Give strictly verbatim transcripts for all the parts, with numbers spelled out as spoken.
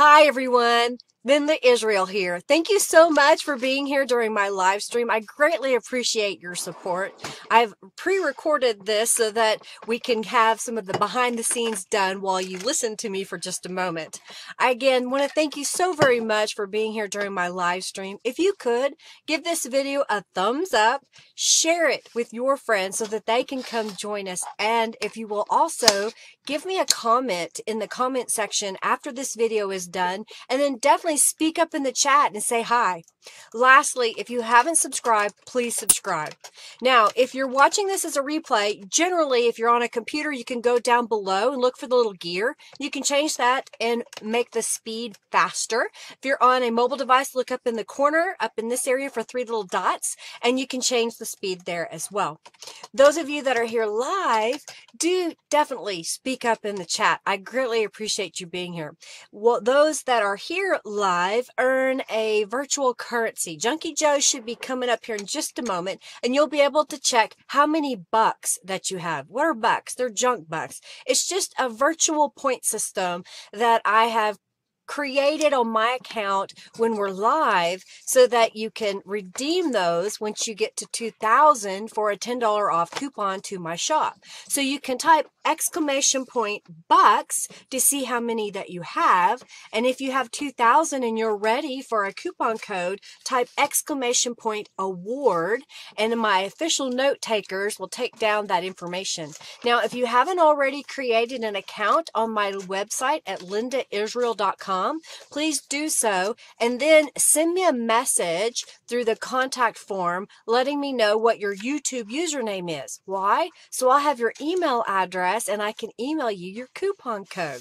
Hi, everyone. Linda Israel here. Thank you so much for being here during my live stream. I greatly appreciate your support. I've pre-recorded this so that we can have some of the behind the scenes done while you listen to me for just a moment. I again want to thank you so very much for being here during my live stream. If you could, give this video a thumbs up, share it with your friends so that they can come join us. And if you will also give me a comment in the comment section after this video is done, and then definitely speak up in the chat and say hi. Lastly, if you haven't subscribed, please subscribe. Now, if you're watching this as a replay, generally, if you're on a computer, you can go down below and look for the little gear. You can change that and make the speed faster. If you're on a mobile device, look up in the corner, up in this area for three little dots, and you can change the speed there as well. Those of you that are here live, do definitely speak up in the chat. I greatly appreciate you being here. Well, those that are here live earn a virtual currency. Junkie Joe should be coming up here in just a moment, and you'll be able to check how many bucks that you have. What are bucks? They're junk bucks. It's just a virtual point system that I have created on my account when we're live so that you can redeem those once you get to two thousand for a ten dollar off coupon to my shop. So you can type exclamation point bucks to see how many that you have. And if you have two thousand and you're ready for a coupon code, type exclamation point award, and my official note takers will take down that information. Now, if you haven't already created an account on my website at Linda Israel dot com, please do so, and then send me a message through the contact form letting me know what your YouTube username is. Why? So I'll have your email address and I can email you your coupon code.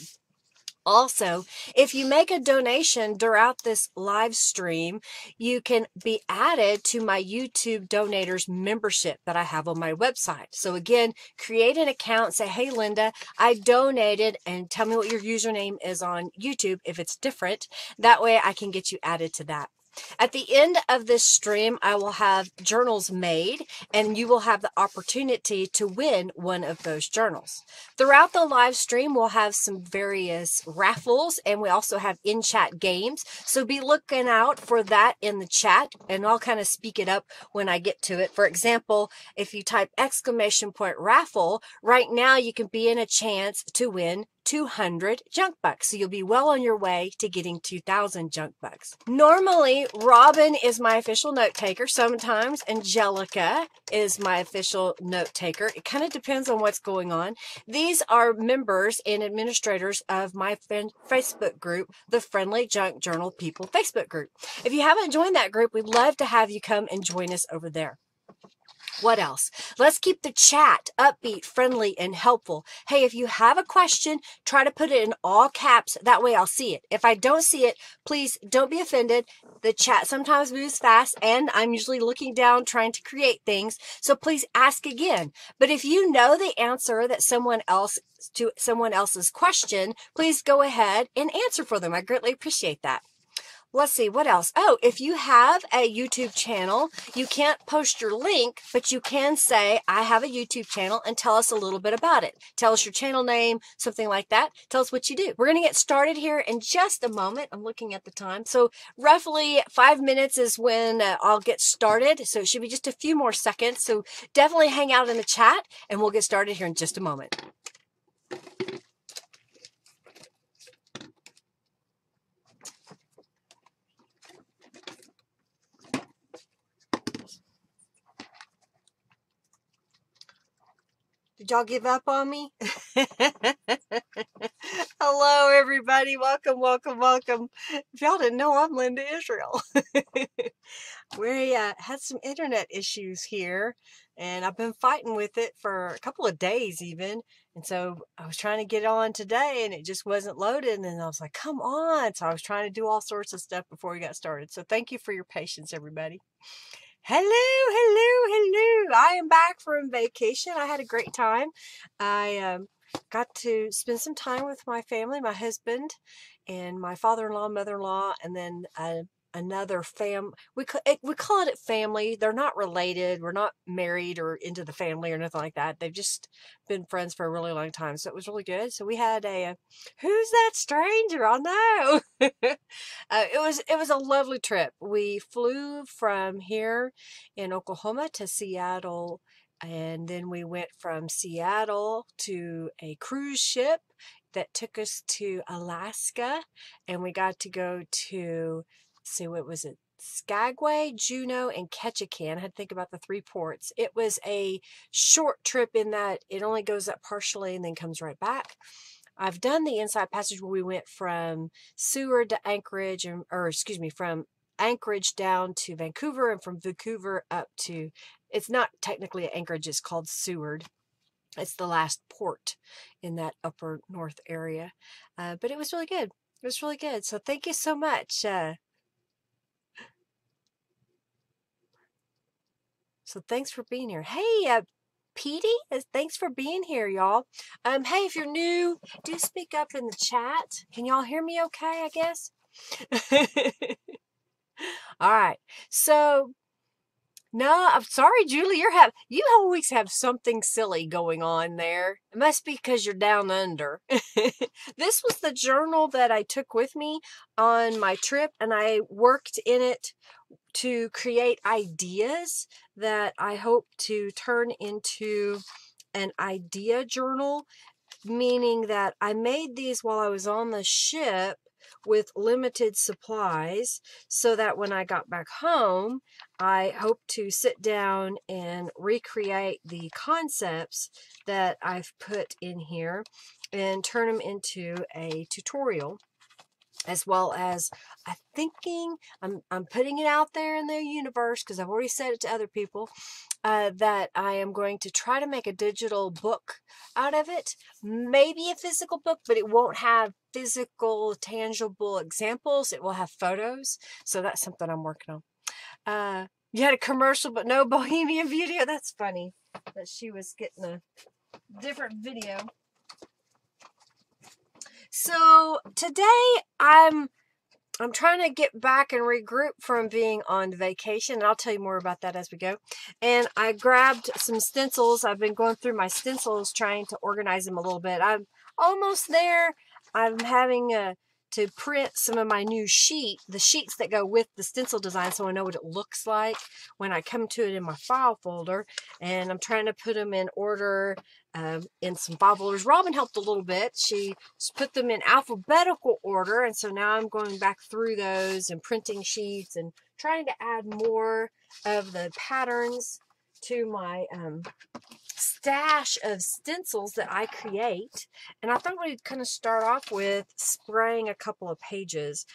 Also, if you make a donation throughout this live stream, you can be added to my YouTube Donators membership that I have on my website. So again, create an account, say, hey, Linda, I donated, and tell me what your username is on YouTube if it's different. That way I can get you added to that. At the end of this stream, I will have journals made, and you will have the opportunity to win one of those journals. Throughout the live stream, we'll have some various raffles, and we also have in-chat games. So be looking out for that in the chat, and I'll kind of speak it up when I get to it. For example, if you type exclamation point raffle, right now you can be in a chance to win two hundred junk bucks. So you'll be well on your way to getting two thousand junk bucks. Normally, Robin is my official note taker. Sometimes Angelica is my official note taker. It kind of depends on what's going on. These are members and administrators of my Facebook group, the Friendly Junk Journal People Facebook group. If you haven't joined that group, we'd love to have you come and join us over there. What else? Let's keep the chat upbeat, friendly, and helpful. Hey, if you have a question, try to put it in all caps. That way I'll see it. If I don't see it, please don't be offended. The chat sometimes moves fast, and I'm usually looking down trying to create things. So please ask again. But if you know the answer that someone else to someone else's question, please go ahead and answer for them. I greatly appreciate that. Let's see, what else? Oh, if you have a YouTube channel, you can't post your link, but you can say, I have a YouTube channel, and tell us a little bit about it. Tell us your channel name, something like that. Tell us what you do. We're going to get started here in just a moment. I'm looking at the time. So roughly five minutes is when uh, I'll get started. So it should be just a few more seconds. So definitely hang out in the chat, and we'll get started here in just a moment. Did y'all give up on me? Hello, everybody. Welcome, welcome, welcome. If y'all didn't know, I'm Linda Israel. We uh, had some internet issues here, and I've been fighting with it for a couple of days even. And so I was trying to get on today, and it just wasn't loaded. And then I was like, come on. So I was trying to do all sorts of stuff before we got started. So thank you for your patience, everybody. Hello, hello, hello. I am back from vacation. I had a great time. I um, got to spend some time with my family, my husband, and my father-in-law, mother-in-law, and then a another fam. We we call it family. They're not related. We're not married or into the family or nothing like that. They've just been friends for a really long time. So it was really good. So we had a who's that stranger? I know. uh, it was it was a lovely trip. We flew from here in Oklahoma to Seattle. And then we went from Seattle to a cruise ship that took us to Alaska. And we got to go to, let's see, what was it? Skagway, Juneau, and Ketchikan. I had to think about the three ports. It was a short trip in that it only goes up partially and then comes right back. I've done the Inside Passage where we went from Seward to Anchorage, and, or excuse me, from Anchorage down to Vancouver and from Vancouver up to, it's not technically Anchorage, it's called Seward. It's the last port in that upper north area. Uh, but it was really good. It was really good. So thank you so much. Uh, so thanks for being here. Hey, uh, Petey, thanks for being here, y'all. Um, hey, if you're new, do speak up in the chat. Can y'all hear me okay, I guess? All right. So... No, I'm sorry, Julie, you're have you always have something silly going on there. It must be because you're down under. This was the journal that I took with me on my trip, and I worked in it to create ideas that I hope to turn into an idea journal, meaning that I made these while I was on the ship with limited supplies, so that when I got back home, I hope to sit down and recreate the concepts that I've put in here and turn them into a tutorial, as well as I'm thinking, I'm, I'm putting it out there in the universe, because I've already said it to other people, uh, that I am going to try to make a digital book out of it, maybe a physical book, but it won't have physical, tangible examples. It will have photos. So that's something I'm working on. Uh, you had a commercial, but no Bohemian Video. That's funny that she was getting a different video. So today I'm, I'm trying to get back and regroup from being on vacation. And I'll tell you more about that as we go. And I grabbed some stencils. I've been going through my stencils, trying to organize them a little bit. I'm almost there. I'm having a, to print some of my new sheet, the sheets that go with the stencil design, so I know what it looks like when I come to it in my file folder. And I'm trying to put them in order um, in some file folders. Robin helped a little bit. She put them in alphabetical order. And so now I'm going back through those and printing sheets and trying to add more of the patterns to my um, stash of stencils that I create. And I thought we'd kind of start off with spraying a couple of pages.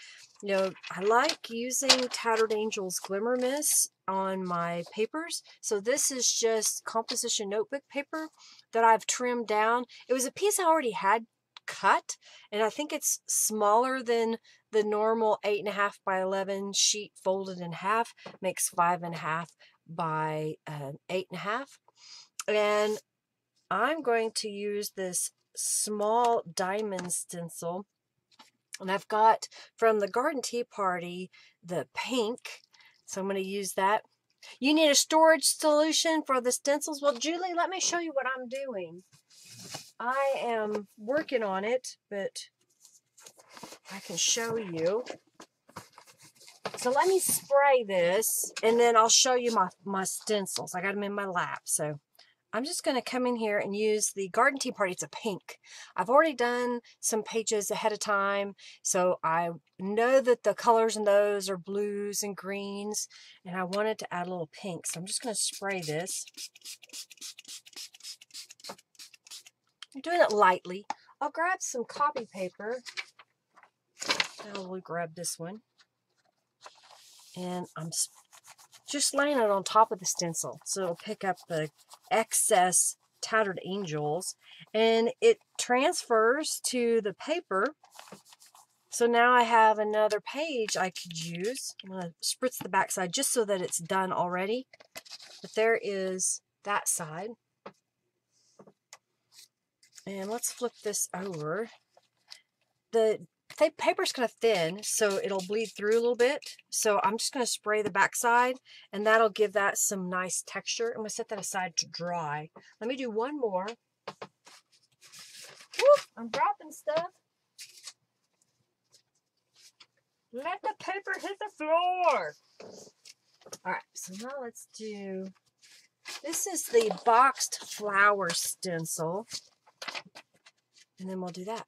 You know, I like using Tattered Angels Glimmer Mist on my papers. So this is just composition notebook paper that I've trimmed down. It was a piece I already had cut, and I think it's smaller than the normal eight and a half by eleven sheet folded in half, makes five and a half by uh, eight and a half. And I'm going to use this small diamond stencil. And I've got from the Garden Tea Party, the pink. So I'm going to use that. You need a storage solution for the stencils. Well, Julie, let me show you what I'm doing. I am working on it, but I can show you. So let me spray this, and then I'll show you my, my stencils. I got them in my lap, so I'm just going to come in here and use the Garden Tea Party. It's a pink. I've already done some pages ahead of time, so I know that the colors in those are blues and greens, and I wanted to add a little pink, so I'm just going to spray this. I'm doing it lightly. I'll grab some copy paper. I'll grab this one. And I'm just laying it on top of the stencil, so it'll pick up the excess tattered angels, and it transfers to the paper. So now I have another page I could use. I'm going to spritz the back side just so that it's done already. But there is that side. And let's flip this over. The The paper's kind of thin, so it'll bleed through a little bit. So I'm just going to spray the backside, and that'll give that some nice texture. I'm going to set that aside to dry. Let me do one more. Whoop, I'm dropping stuff. Let the paper hit the floor. All right, so now let's do... This is the boxed flower stencil. And then we'll do that.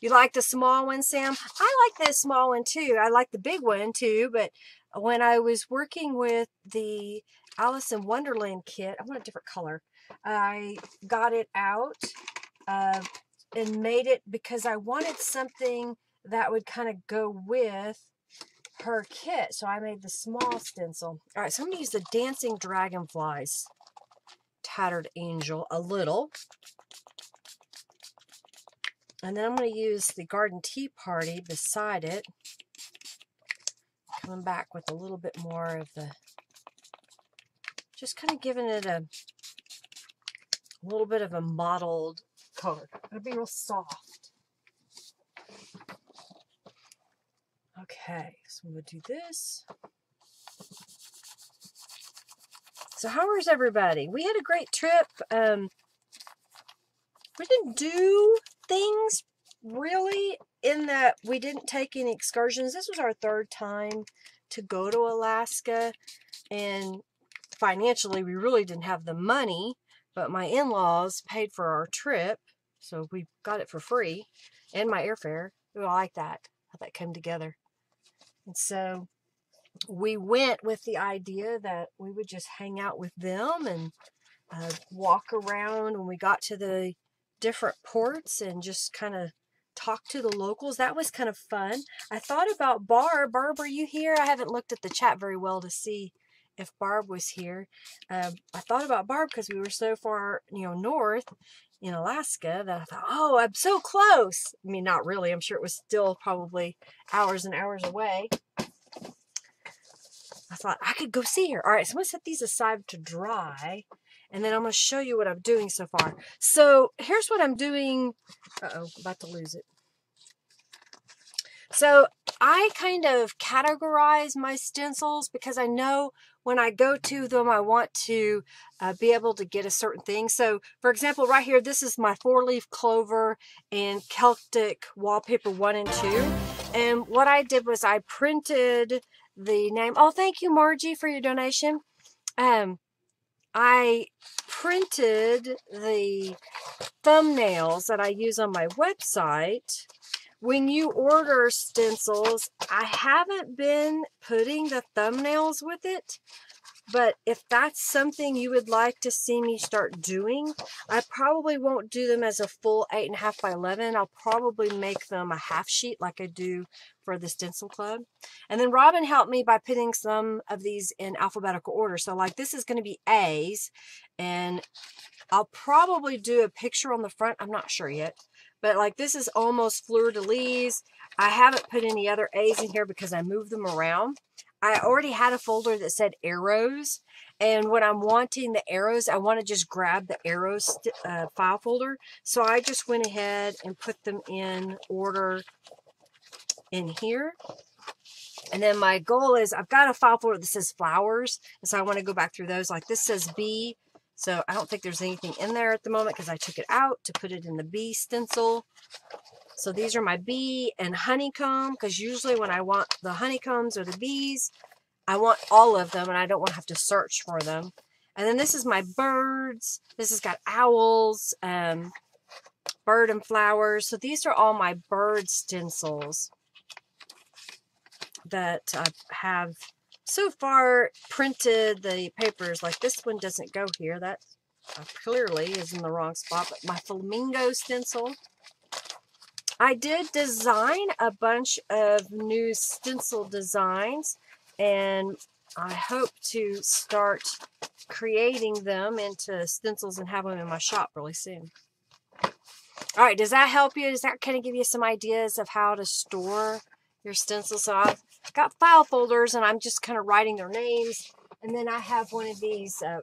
You like the small one, Sam? I like the small one too. I like the big one too, but when I was working with the Alice in Wonderland kit, I want a different color. I got it out uh, and made it because I wanted something that would kind of go with her kit. So I made the small stencil. All right, so I'm gonna use the Dancing Dragonflies Tattered Angel a little. And then I'm going to use the Garden Tea Party beside it. Coming back with a little bit more of the, just kind of giving it a, a little bit of a mottled color. It'll be real soft. Okay, so we'll do this. So how is everybody? We had a great trip. Um, we didn't do... things really in that we didn't take any excursions. This was our third time to go to Alaska, and financially we really didn't have the money, but my in-laws paid for our trip, so we got it for free, and my airfare. We like that, how that came together. And so we went with the idea that we would just hang out with them and uh, walk around when we got to the different ports and just kind of talk to the locals. That was kind of fun. I thought about Barb. Barb, are you here? I haven't looked at the chat very well to see if Barb was here. Um, I thought about Barb because we were so far, you know, north in Alaska that I thought, oh, I'm so close. I mean, not really. I'm sure it was still probably hours and hours away. I thought I could go see her. All right, so I'm going to set these aside to dry. And then I'm going to show you what I'm doing so far. So here's what I'm doing. Uh-oh, about to lose it. So I kind of categorize my stencils because I know when I go to them, I want to uh, be able to get a certain thing. So for example, right here, this is my four-leaf clover and Celtic wallpaper one and two. And what I did was I printed the name. Oh, thank you, Margie, for your donation. Um. I printed the thumbnails that I use on my website. When you order stencils, I haven't been putting the thumbnails with it, but if that's something you would like to see me start doing, I probably won't do them as a full eight and a half by eleven. I'll probably make them a half sheet like I do for the Stencil Club. And then Robin helped me by putting some of these in alphabetical order. So like this is going to be A's, and I'll probably do a picture on the front. I'm not sure yet, but like this is almost fleur-de-lis. I haven't put any other A's in here because I moved them around. I already had a folder that said arrows, and when I'm wanting the arrows, I want to just grab the arrows uh, file folder. So I just went ahead and put them in order in here. And then my goal is I've got a file folder that says flowers, and so I want to go back through those. Like this says B, so I don't think there's anything in there at the moment because I took it out to put it in the B stencil. So these are my bee and honeycomb, because usually when I want the honeycombs or the bees, I want all of them and I don't want to have to search for them. And then this is my birds. This has got owls, um, bird and flowers. So these are all my bird stencils that I have so far printed the papers. Like this one doesn't go here. That clearly is in the wrong spot, but my flamingo stencil. I did design a bunch of new stencil designs, and I hope to start creating them into stencils and have them in my shop really soon. All right, does that help you? Does that kind of give you some ideas of how to store your stencils? So I've got file folders, and I'm just kind of writing their names, and then I have one of these. Uh,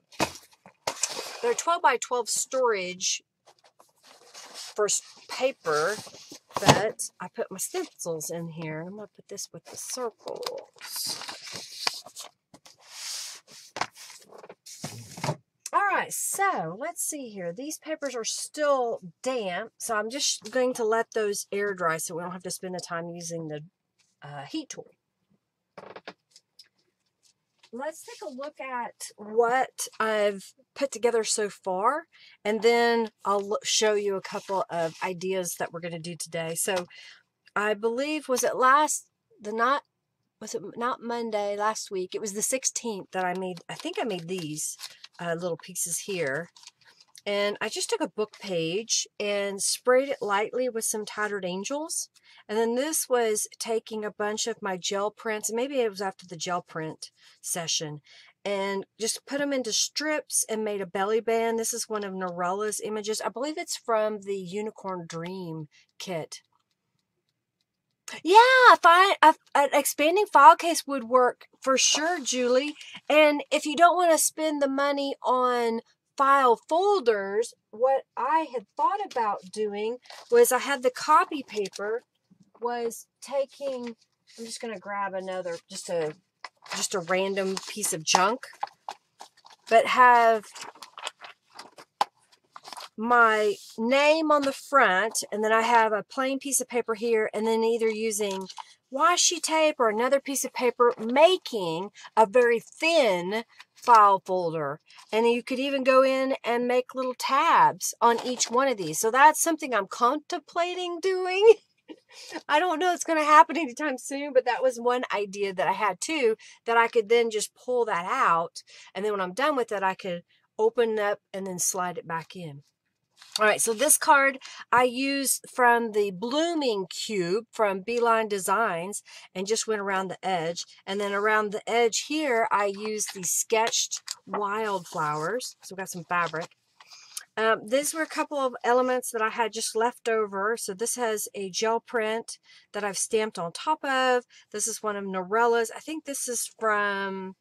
they're twelve by twelve storage first paper, but I put my stencils in here. I'm going to put this with the circles. All right, so let's see here. These papers are still damp, so I'm just going to let those air dry so we don't have to spend the time using the uh, heat tool. Let's take a look at what I've put together so far, and then I'll show you a couple of ideas that we're going to do today. So I believe, was it last, the night, was it not Monday, last week? It was the sixteenth that I made, I think I made these uh, little pieces here. And I just took a book page and sprayed it lightly with some Tattered Angels. And then this was taking a bunch of my gel prints, and maybe it was after the gel print session, and just put them into strips and made a belly band. This is one of Norella's images. I believe it's from the Unicorn Dream kit. Yeah, I find a, an expanding file case would work for sure, Julie. And if you don't want to spend the money on file folders, what I had thought about doing was, I had the copy paper, was taking, I'm just going to grab another, just a just a random piece of junk, but have my name on the front, and then I have a plain piece of paper here, and then either using washi tape or another piece of paper, making a very thin file folder. And you could even go in and make little tabs on each one of these. So that's something I'm contemplating doing. I don't know it's going to happen anytime soon, but that was one idea that I had too, that I could then just pull that out, and then when I'm done with it, I could open up and then slide it back in. All right, so this card I used from the Blooming Cube from B Line Designs, and just went around the edge. And then around the edge here, I used the sketched wildflowers. So we've got some fabric. Um, these were a couple of elements that I had just left over. So this has a gel print that I've stamped on top of. This is one of Norella's. I think this is from...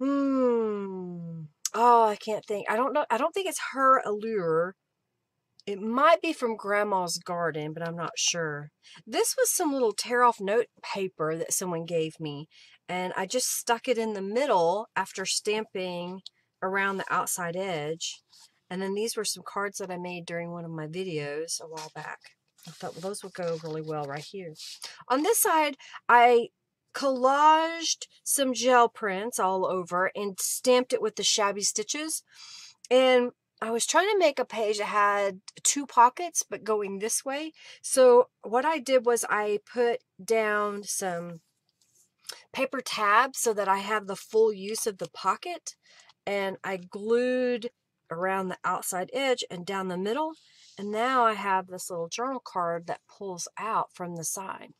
Hmm... Oh, I can't think. I don't know. I don't think it's her Allure. It might be from Grandma's Garden, but I'm not sure. This was some little tear-off note paper that someone gave me, and I just stuck it in the middle after stamping around the outside edge. And then these were some cards that I made during one of my videos a while back. I thought, well, those would go really well right here. On this side, I collaged some gel prints all over and stamped it with the shabby stitches. And I was trying to make a page that had two pockets, but going this way. So what I did was, I put down some paper tabs so that I have the full use of the pocket. And I glued around the outside edge and down the middle. And now I have this little journal card that pulls out from the side.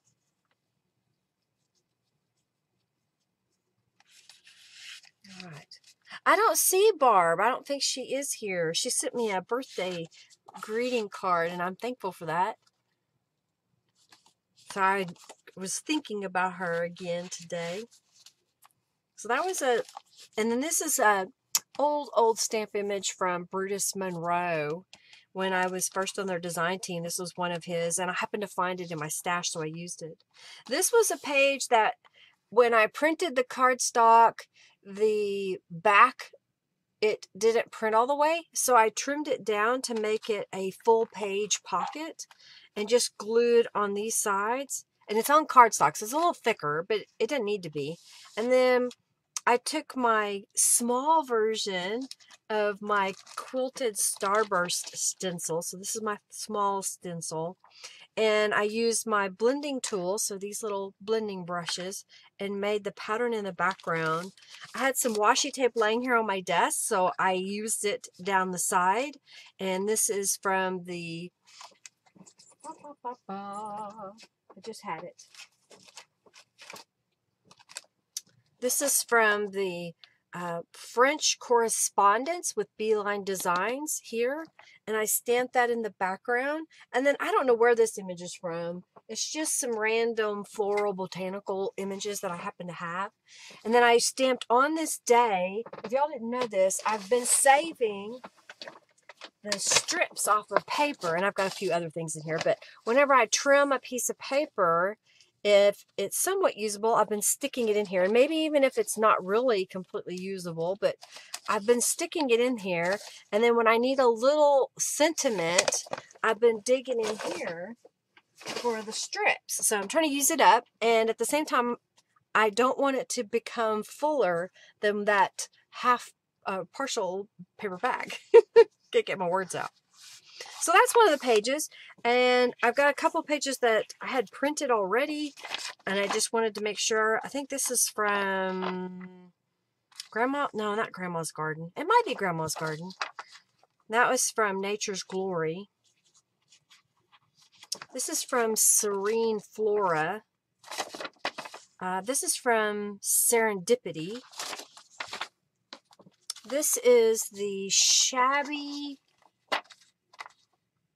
All right. I don't see Barb. I don't think she is here. She sent me a birthday greeting card, and I'm thankful for that. So I was thinking about her again today. So that was a, and then this is a old, old stamp image from Brutus Monroe when I was first on their design team. This was one of his, and I happened to find it in my stash, so I used it. This was a page that when I printed the cardstock, the back, it didn't print all the way, so I trimmed it down to make it a full page pocket and just glued on these sides. And it's on cardstock, so it's a little thicker, but it didn't need to be. And then I took my small version of my quilted starburst stencil. So this is my small stencil. And I used my blending tool, so these little blending brushes, and made the pattern in the background. I had some washi tape laying here on my desk, so I used it down the side. And this is from the... I just had it. This is from the uh, French Correspondence with B Line Designs here. And I stamped that in the background. And then I don't know where this image is from. It's just some random floral botanical images that I happen to have. And then I stamped on this day. If y'all didn't know this, I've been saving the strips off of paper, and I've got a few other things in here, but whenever I trim a piece of paper, if it's somewhat usable, I've been sticking it in here. And maybe even if it's not really completely usable, but I've been sticking it in here. And then when I need a little sentiment, I've been digging in here for the strips. So I'm trying to use it up. And at the same time, I don't want it to become fuller than that half uh, partial paper bag. Can't get my words out. So that's one of the pages, and I've got a couple pages that I had printed already, and I just wanted to make sure. I think this is from Grandma, no, not Grandma's Garden. It might be Grandma's Garden. That was from Nature's Glory. This is from Serene Flora. Uh, this is from Serendipity. This is the Shabby...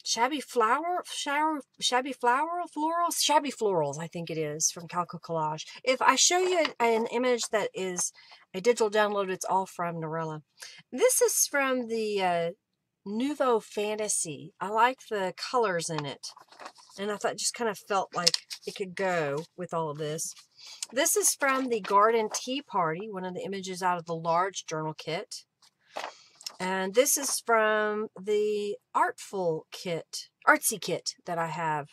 Shabby Flower, shower, Shabby Flower, Florals, Shabby Florals, I think it is, from Calico Collage. If I show you an image that is a digital download, it's all from Norella. This is from the uh, Nouveau Fantasy. I like the colors in it, and I thought it just kind of felt like it could go with all of this. This is from the Garden Tea Party, one of the images out of the large journal kit. And this is from the Artful kit, artsy kit that I have.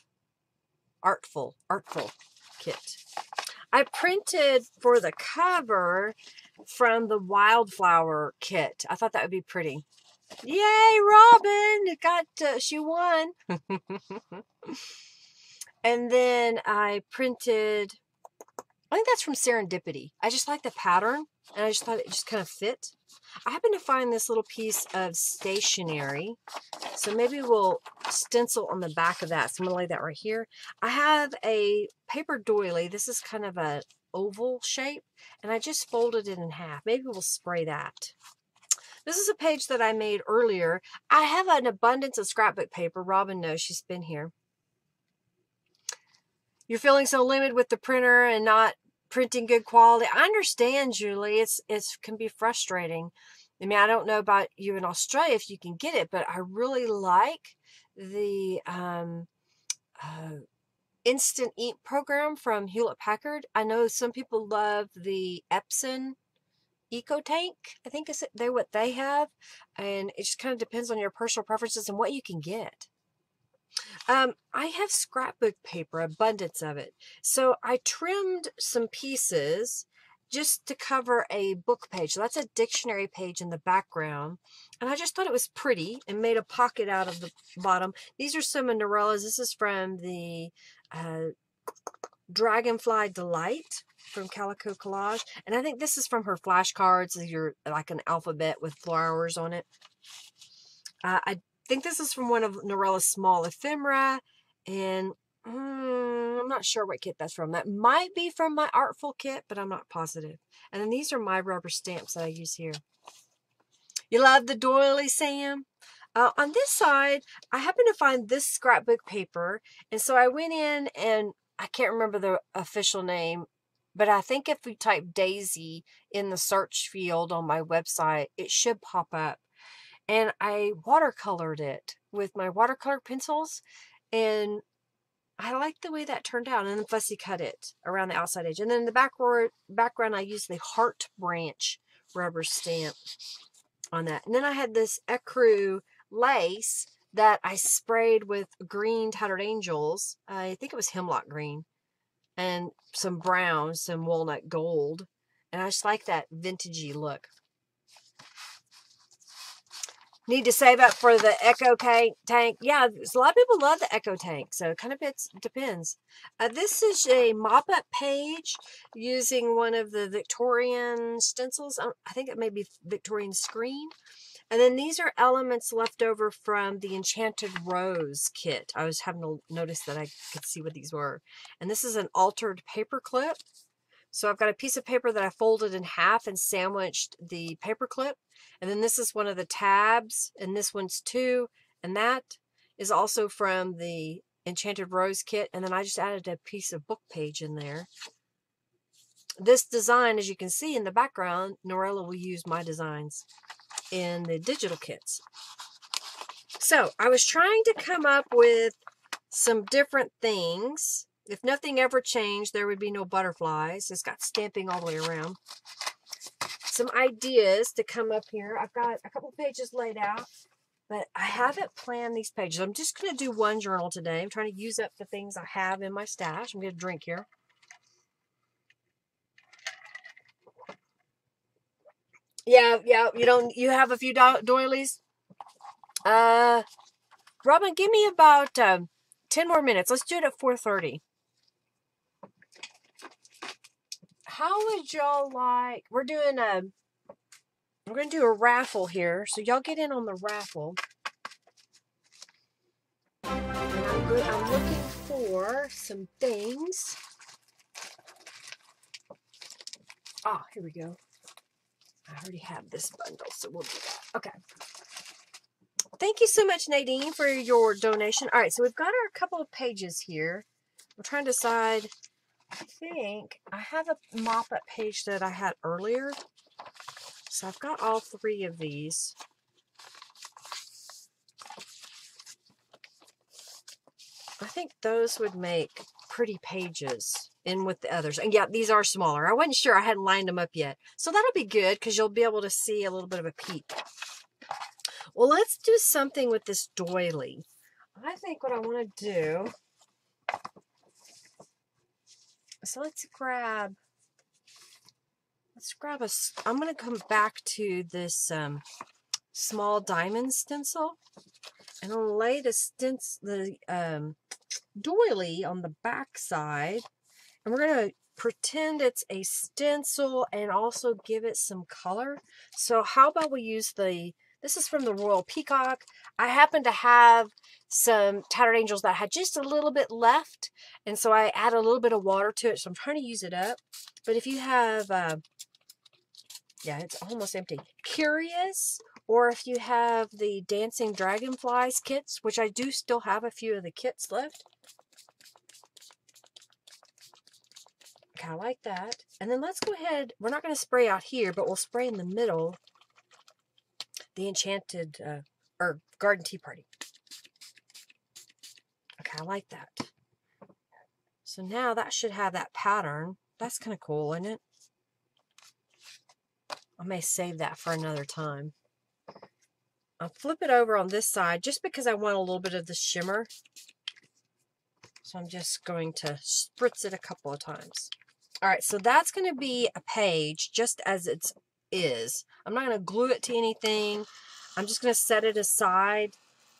Artful, Artful kit. I printed for the cover from the Wildflower kit. I thought that would be pretty. Yay, Robin! Got uh, she won. And then I printed. I think that's from Serendipity. I just like the pattern, and I just thought it just kind of fit. I happen to find this little piece of stationery, so maybe we'll stencil on the back of that. So I'm going to lay that right here. I have a paper doily. This is kind of an oval shape, and I just folded it in half. Maybe we'll spray that. This is a page that I made earlier. I have an abundance of scrapbook paper. Robin knows, she's been here. You're feeling so limited with the printer and not printing good quality. I understand, Julie. It's it can be frustrating. I mean, I don't know about you in Australia if you can get it, but I really like the um, uh, Instant Ink program from Hewlett Packard. I know some people love the Epson Eco Tank. I think is they what they have, and it just kind of depends on your personal preferences and what you can get. Um, I have scrapbook paper, abundance of it. So I trimmed some pieces just to cover a book page. So that's a dictionary page in the background. And I just thought it was pretty and made a pocket out of the bottom. These are some of Norella's. This is from the uh, Dragonfly Delight from Calico Collage. And I think this is from her flashcards. You're like an alphabet with flowers on it. Uh, I I think this is from one of Norella's small ephemera, and mm, I'm not sure what kit that's from. That might be from my Artful kit, but I'm not positive. And then these are my rubber stamps that I use here. You love the doily, Sam? Uh, on this side, I happen to find this scrapbook paper, and so I went in, and I can't remember the official name, but I think if we type Daisy in the search field on my website, it should pop up. And I watercolored it with my watercolor pencils. And I like the way that turned out. And then fussy cut it around the outside edge. And then in the backward, background, I used the Heart Branch rubber stamp on that. And then I had this ecru lace that I sprayed with green Tattered Angels. I think it was hemlock green. And some brown, some walnut gold. And I just like that vintagey look. Need to save up for the Echo Tank. Yeah, a lot of people love the Echo Tank, so it kind of depends. Uh, this is a mop-up page using one of the Victorian stencils. I think it may be Victorian Screen. And then these are elements left over from the Enchanted Rose kit. I was having to notice that I could see what these were. And this is an altered paper clip. So I've got a piece of paper that I folded in half and sandwiched the paper clip. And then this is one of the tabs, and this one's two. And that is also from the Enchanted Rose kit. And then I just added a piece of book page in there. This design, as you can see in the background, Norella will use my designs in the digital kits. So I was trying to come up with some different things. If nothing ever changed, there would be no butterflies. It's got stamping all the way around. Some ideas to come up here. I've got a couple pages laid out, but I haven't planned these pages. I'm just going to do one journal today. I'm trying to use up the things I have in my stash. I'm going to drink here. Yeah, yeah, you don't, you have a few do doilies? Uh, Robin, give me about um, ten more minutes. Let's do it at four thirty. How would y'all like, we're doing a, we're going to do a raffle here. So y'all get in on the raffle. And I'm, good, I'm looking for some things. Ah, here we go. I already have this bundle, so we'll do that. Okay. Thank you so much, Nadine, for your donation. All right, so we've got our couple of pages here. I'm trying to decide. I think I have a mop-up page that I had earlier. So I've got all three of these. I think those would make pretty pages in with the others. And yeah, these are smaller. I wasn't sure. I hadn't lined them up yet. So that'll be good because you'll be able to see a little bit of a peek. Well, let's do something with this doily. I think what I want to do... So let's grab... Let's grab a... I'm going to come back to this um, small diamond stencil. And I'll lay the, stencil, the um, doily on the back side. And we're going to pretend it's a stencil and also give it some color. So how about we use the, this is from the Royal Peacock. I happen to have some Tattered Angels that had just a little bit left. And so I add a little bit of water to it. So I'm trying to use it up. But if you have, uh, yeah, it's almost empty. Curious, or if you have the Dancing Dragonflies kits, which I do still have a few of the kits left. Kind of like that. And then let's go ahead, we're not going to spray out here, but we'll spray in the middle the Enchanted uh, or Garden Tea Party. Okay, I like that. So now that should have that pattern. That's kind of cool, isn't it? I may save that for another time. I'll flip it over on this side just because I want a little bit of the shimmer. So I'm just going to spritz it a couple of times. All right, so that's going to be a page just as it is. I'm not going to glue it to anything. I'm just going to set it aside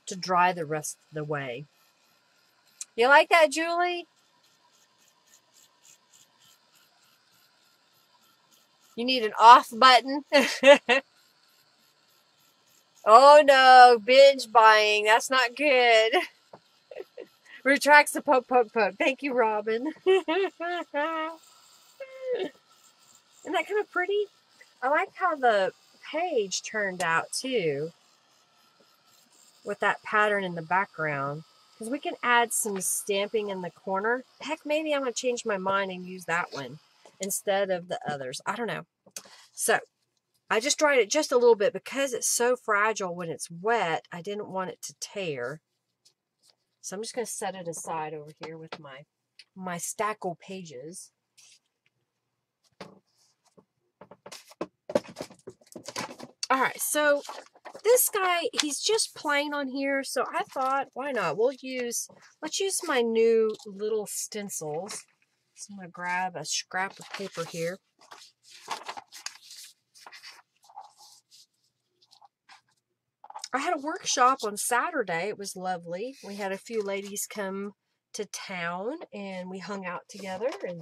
to dry the rest of the way. You like that, Julie? You need an off button. Oh no, binge buying. That's not good. Retracts the poke, poke, poke. Thank you, Robin. Isn't that kind of pretty? I like how the page turned out too, with that pattern in the background, because we can add some stamping in the corner. Heck, maybe I'm going to change my mind and use that one instead of the others. I don't know. So I just dried it just a little bit because it's so fragile when it's wet. I didn't want it to tear. So I'm just going to set it aside over here with my, my stack of pages. All right, so this guy, he's just plain on here. So I thought, why not? We'll use, let's use my new little stencils. So I'm going to grab a scrap of paper here. I had a workshop on Saturday. It was lovely. We had a few ladies come to town and we hung out together and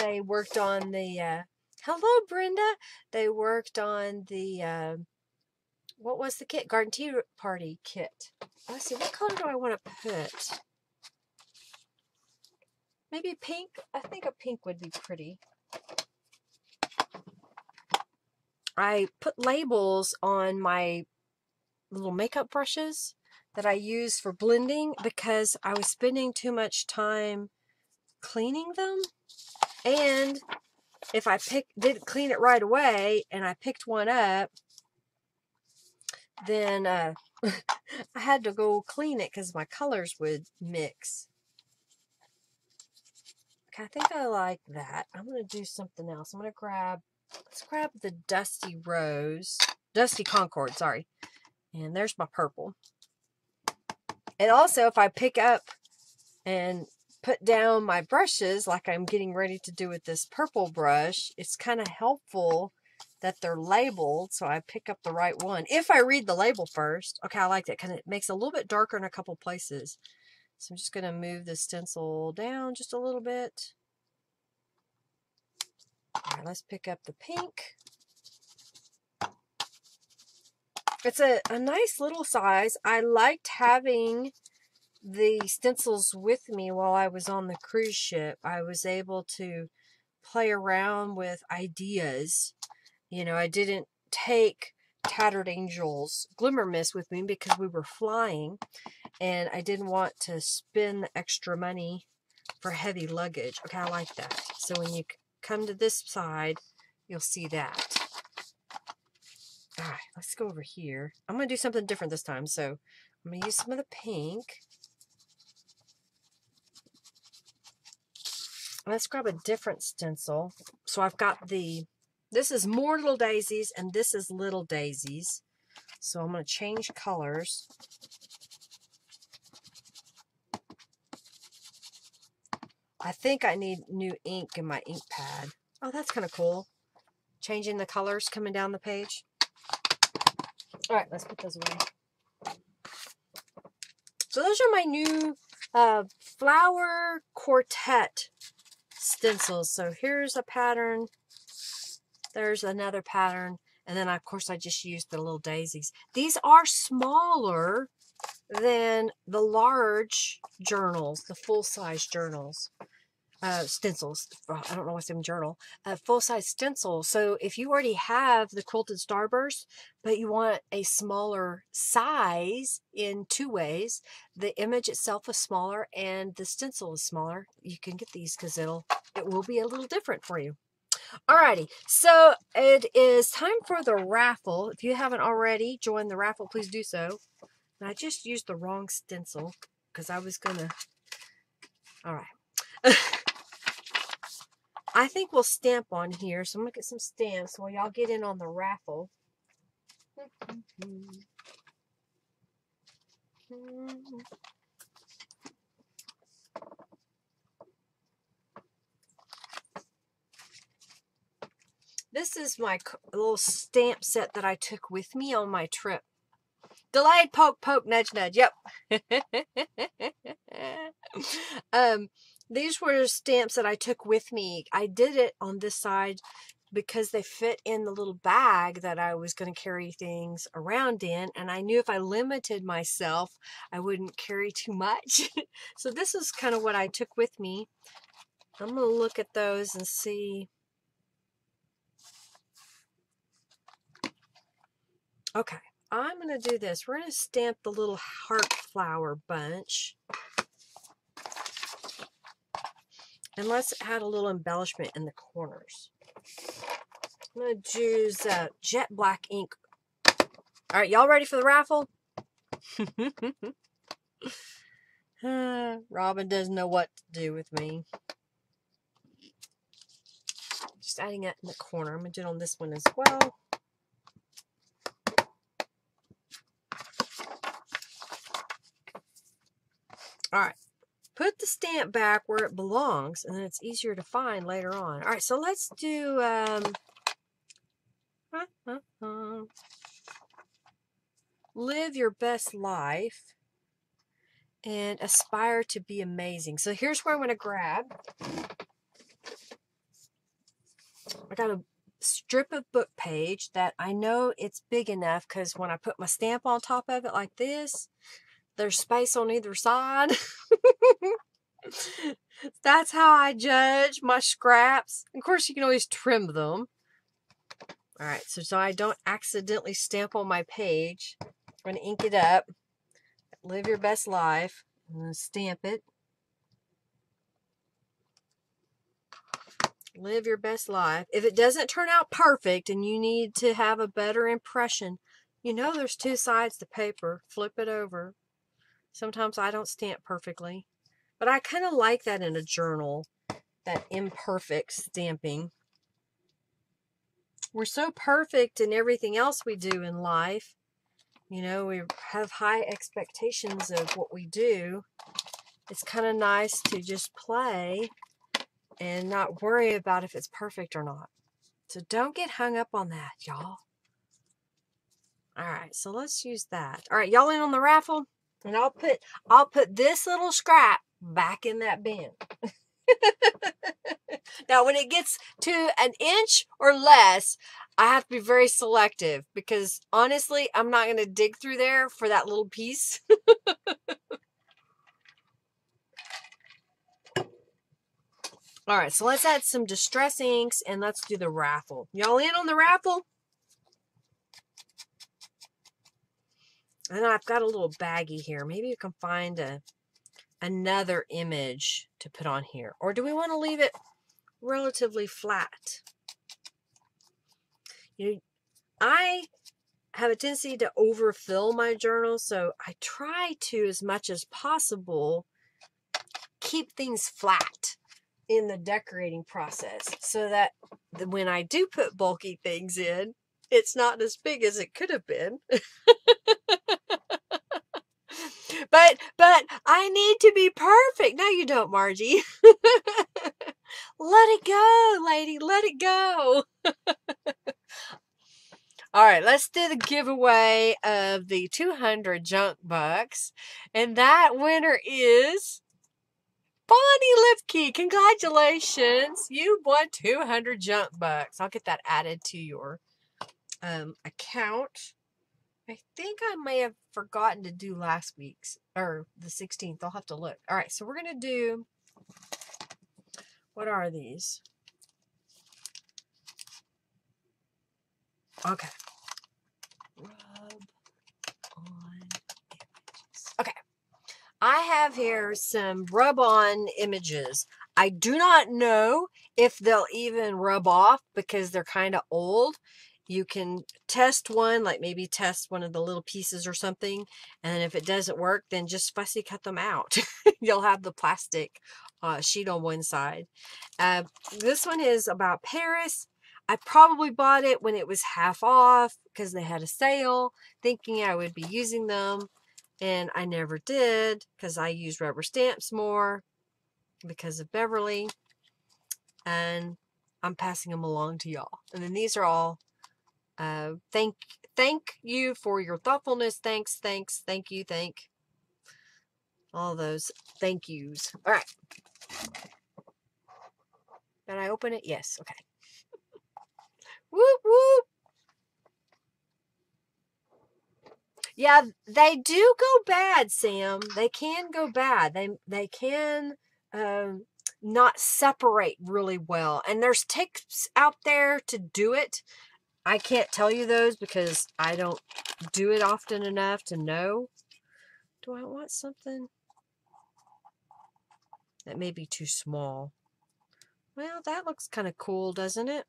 they worked on the, uh, hello Brenda, they worked on the, uh, what was the kit? Garden Tea Party kit. Let's see, what color do I want to put? Maybe pink? I think a pink would be pretty. I put labels on my little makeup brushes that I use for blending because I was spending too much time cleaning them. And if I pick, didn't clean it right away and I picked one up, then uh, I had to go clean it because my colors would mix. Okay, I think I like that. I'm going to do something else. I'm going to grab, let's grab the Dusty Rose, Dusty Concord, sorry. And there's my purple. And also, if I pick up and put down my brushes, like I'm getting ready to do with this purple brush, it's kind of helpful that they're labeled, so I pick up the right one. If I read the label first. Okay, I like that because it makes it a little bit darker in a couple places. So I'm just going to move the stencil down just a little bit. All right, let's pick up the pink. It's a, a nice little size. I liked having the stencils with me while I was on the cruise ship. I was able to play around with ideas. You know, I didn't take Tattered Angels Glimmer Mist with me because we were flying, and I didn't want to spend the extra money for heavy luggage. Okay, I like that. So when you come to this side, you'll see that. All right, let's go over here. I'm going to do something different this time, so I'm going to use some of the pink. Let's grab a different stencil. So I've got the, this is More Little Daisies, and this is Little Daisies. So I'm going to change colors. I think I need new ink in my ink pad. Oh, that's kind of cool. Changing the colors coming down the page. All right, let's put those away. So those are my new uh, Flower Quartet stencils. So here's a pattern. There's another pattern. And then, of course, I just used the little daisies. These are smaller than the large journals, the full-size journals, uh, stencils. I don't know what's in journal. Uh, full-size stencil. So if you already have the Quilted Starburst, but you want a smaller size in two ways, the image itself is smaller and the stencil is smaller, you can get these because it'll, it will be a little different for you. Alrighty, so it is time for the raffle. If you haven't already joined the raffle, please do so. And I just used the wrong stencil because I was gonna. Alright. I think we'll stamp on here. So I'm gonna get some stamps while y'all get in on the raffle. This is my little stamp set that I took with me on my trip. Delayed poke, poke, nudge, nudge. Yep. um, these were stamps that I took with me. I did it on this side because they fit in the little bag that I was going to carry things around in. And I knew if I limited myself, I wouldn't carry too much. So this is kind of what I took with me. I'm going to look at those and see. Okay, I'm going to do this. We're going to stamp the little heart flower bunch. And let's add a little embellishment in the corners. I'm going to use uh, jet black ink. All right, y'all ready for the raffle? uh, Robin doesn't know what to do with me. Just adding that in the corner. I'm going to do it on this one as well. All right, put the stamp back where it belongs, and then it's easier to find later on. All right, so let's do, um, uh, uh, uh, live your best life and aspire to be amazing. So here's where I'm going to grab. I got a strip of book page that I know it's big enough because when I put my stamp on top of it like this, there's space on either side. That's how I judge my scraps. Of course, you can always trim them. All right, so, so I don't accidentally stamp on my page. I'm going to ink it up. Live your best life. I'm going to stamp it. Live your best life. If it doesn't turn out perfect and you need to have a better impression, You know there's two sides to paper. Flip it over. Sometimes I don't stamp perfectly. But I kind of like that in a journal, that imperfect stamping. We're so perfect in everything else we do in life. You know, we have high expectations of what we do. It's kind of nice to just play and not worry about if it's perfect or not. So don't get hung up on that, y'all. All right, so let's use that. All right, y'all in on the raffle? And I'll put I'll put this little scrap back in that bin. Now, when it gets to an inch or less, I have to be very selective because, honestly, I'm not going to dig through there for that little piece. All right, so let's add some Distress Inks, and let's do the raffle. Y'all in on the raffle? And I've got a little baggie here. Maybe you can find a another image to put on here. Or do we want to leave it relatively flat? You know, I have a tendency to overfill my journal, so I try to, as much as possible, keep things flat in the decorating process so that when I do put bulky things in, it's not as big as it could have been. But, but I need to be perfect. No, you don't, Margie. Let it go, lady. Let it go. All right, let's do the giveaway of the two hundred junk bucks. And that winner is Bonnie Lipke. Congratulations. You won two hundred junk bucks. I'll get that added to your um, account. I think I may have forgotten to do last week's, or the sixteenth. I'll have to look. All right, so we're going to do, what are these? Okay. Rub on images. Okay. I have here some rub on images. I do not know if they'll even rub off because they're kind of old. You can test one, like maybe test one of the little pieces or something. And if it doesn't work, then just fussy cut them out. You'll have the plastic uh, sheet on one side. Uh, this one is about Paris. I probably bought it when it was half off because they had a sale, thinking I would be using them. And I never did because I use rubber stamps more because of Beverly. And I'm passing them along to y'all. And then these are all... Uh, thank, thank you for your thoughtfulness. Thanks, thanks, thank you, thank. All those thank yous. All right. Did I open it? Yes. Okay. Whoop, whoop. Yeah, they do go bad, Sam. They can go bad. They, they can, um, not separate really well. And there's tips out there to do it. I can't tell you those because I don't do it often enough to know. Do I want something that may be too small? Well, that looks kind of cool, doesn't it?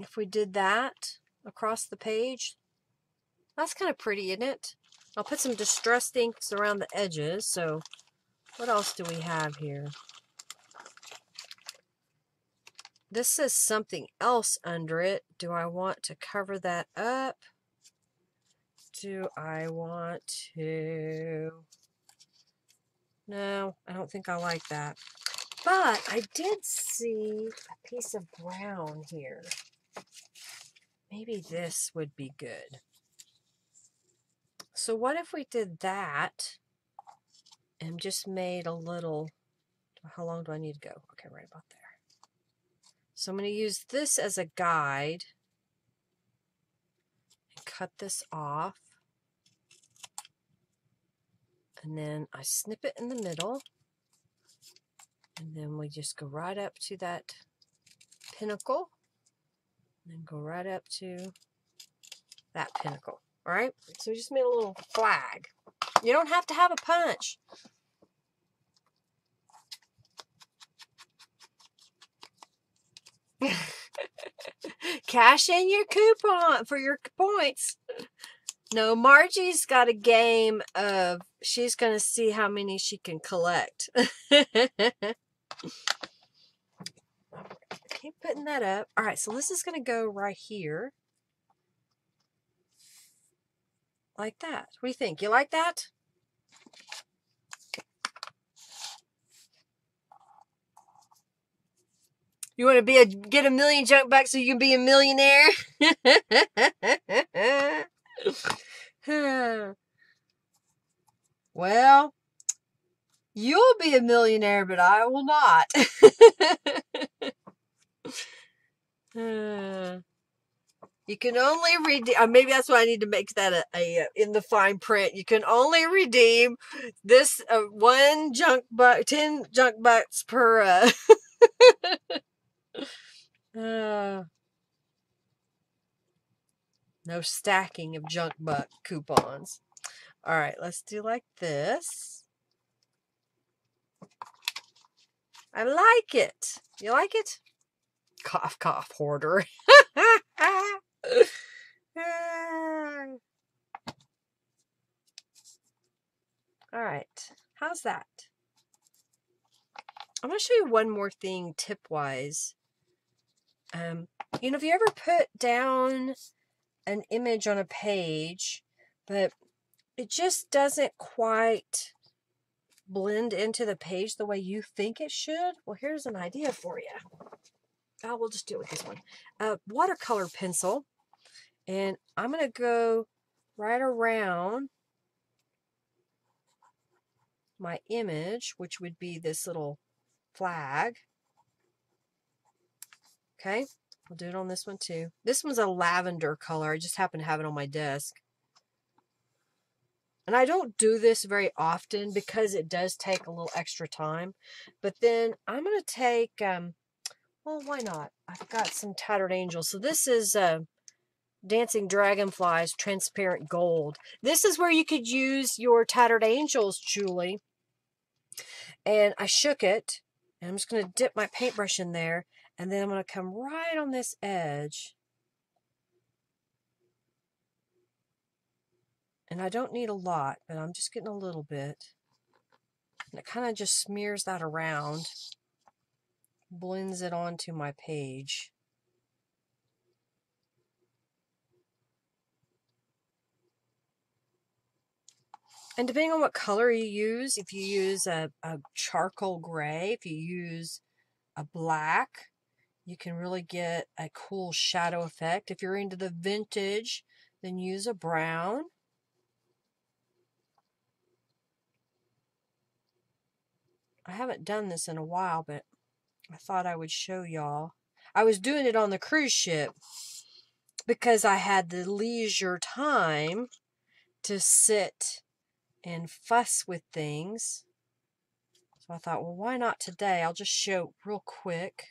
If we did that across the page, that's kind of pretty, isn't it? I'll put some Distressed Inks around the edges. So what else do we have here? This says something else under it. Do I want to cover that up? Do I want to? No, I don't think I like that. But I did see a piece of brown here. Maybe this would be good. So what if we did that and just made a little, how long do I need to go? Okay, right about there. So I'm going to use this as a guide and cut this off. And then I snip it in the middle. And then we just go right up to that pinnacle. And then go right up to that pinnacle. All right. So we just made a little flag. You don't have to have a punch. Cash in your coupon for your points. No, Margie's got a game of, she's going to see how many she can collect. Keep putting that up. All right, so this is going to go right here. Like that. What do you think? You like that? You want to be a, get a million junk bucks so you can be a millionaire? Well, you'll be a millionaire, but I will not. uh, you can only redeem, or maybe that's why I need to make that a, a, in the fine print. You can only redeem this uh, one junk buck, ten junk bucks per. Uh, uh, no stacking of junk buck coupons. All right, let's do like this. I like it. You like it? Cough, cough, hoarder. All right, how's that? I'm going to show you one more thing tip-wise. Um, you know, if you ever put down an image on a page, but it just doesn't quite blend into the page the way you think it should. Well, here's an idea for you. Oh, we'll just deal with this one. Uh, watercolor pencil. And I'm going to go right around my image, which would be this little flag. Okay. We'll do it on this one too. This one's a lavender color. I just happen to have it on my desk. And I don't do this very often because it does take a little extra time. But then I'm going to take, um, well, why not? I've got some Tattered Angels. So this is uh, Dancing Dragonflies Transparent Gold. This is where you could use your Tattered Angels, Julie. And I shook it. And I'm just going to dip my paintbrush in there. And then I'm going to come right on this edge. And I don't need a lot, but I'm just getting a little bit. And it kind of just smears that around. Blends it onto my page. And depending on what color you use, if you use a, a charcoal gray, if you use a black, you can really get a cool shadow effect. If you're into the vintage, then use a brown. I haven't done this in a while, but I thought I would show y'all. I was doing it on the cruise ship because I had the leisure time to sit and fuss with things. So I thought, well, why not today? I'll just show real quick.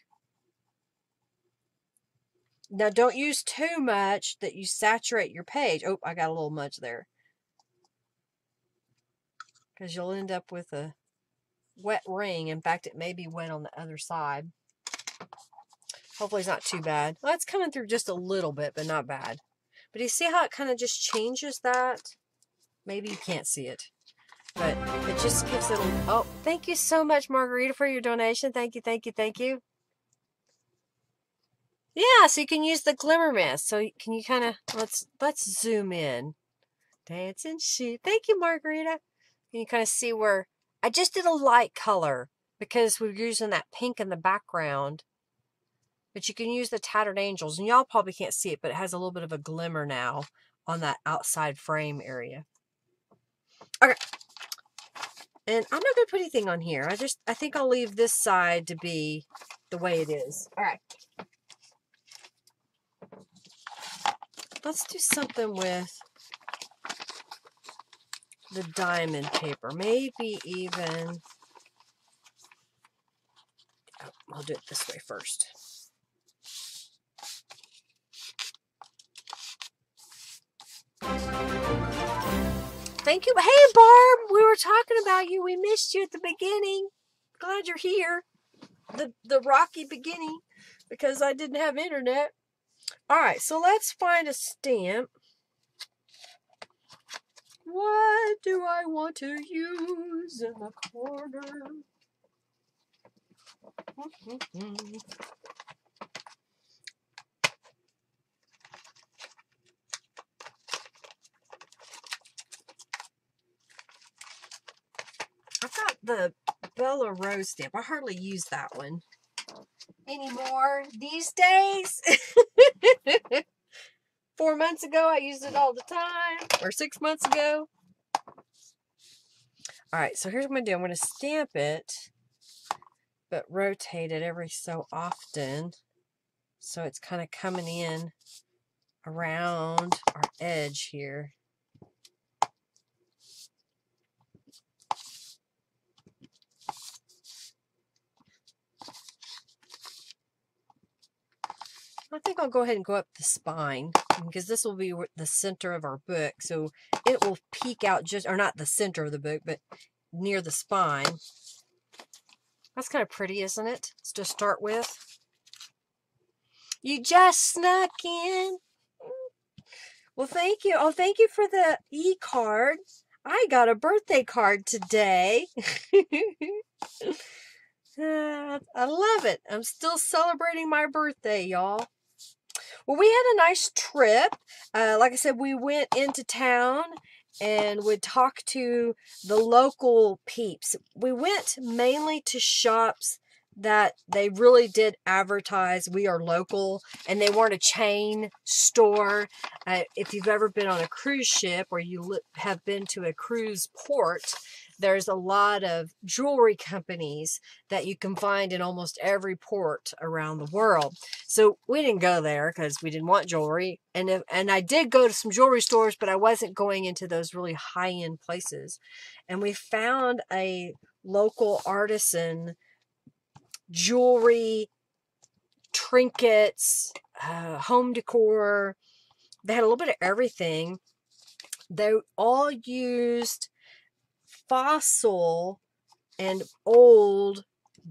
Now, don't use too much that you saturate your page. Oh, I got a little much there. Because you'll end up with a wet ring. In fact, it may be wet on the other side. Hopefully it's not too bad. Well, it's coming through just a little bit, but not bad. But you see how it kind of just changes that? Maybe you can't see it, but it just gives it a... Oh, thank you so much, Margarita, for your donation. Thank you, thank you, thank you. Yeah, so you can use the Glimmer Mist. So can you kind of... Let's let's zoom in. Dancing Sheep. Thank you, Margarita. Can you kind of see where... I just did a light color because we're using that pink in the background. But you can use the Tattered Angels. And y'all probably can't see it, but it has a little bit of a glimmer now on that outside frame area. Okay. And I'm not going to put anything on here. I just, I think I'll leave this side to be the way it is. All right. Let's do something with the diamond paper. Maybe even... Oh, I'll do it this way first. Thank you. Hey, Barb, we were talking about you. We missed you at the beginning. Glad you're here. The the rocky beginning, because I didn't have internet. All right, so let's find a stamp. What do I want to use in the corner? Mm-hmm. I've got the Bella Rosa stamp. I hardly use that one anymore these days. Four months ago, I used it all the time, or six months ago. All right, so here's what I'm going to do. I'm going to stamp it, but rotate it every so often, so it's kind of coming in around our edge here. I think I'll go ahead and go up the spine, because this will be the center of our book. So it will peek out just, or not the center of the book, but near the spine. That's kind of pretty, isn't it? Let's just start with. You just snuck in. Well, thank you. Oh, thank you for the e-card. I got a birthday card today. uh, I love it. I'm still celebrating my birthday, y'all. Well, we had a nice trip. Uh, like I said, we went into town and would talk to the local peeps. We went mainly to shops that they really did advertise we are local, and they weren't a chain store. Uh, if you've ever been on a cruise ship, or you have been to a cruise port, there's a lot of jewelry companies that you can find in almost every port around the world. So we didn't go there because we didn't want jewelry. And, if, and I did go to some jewelry stores, but I wasn't going into those really high-end places. And we found a local artisan jewelry, trinkets, uh, home decor. They had a little bit of everything. They all used fossil and old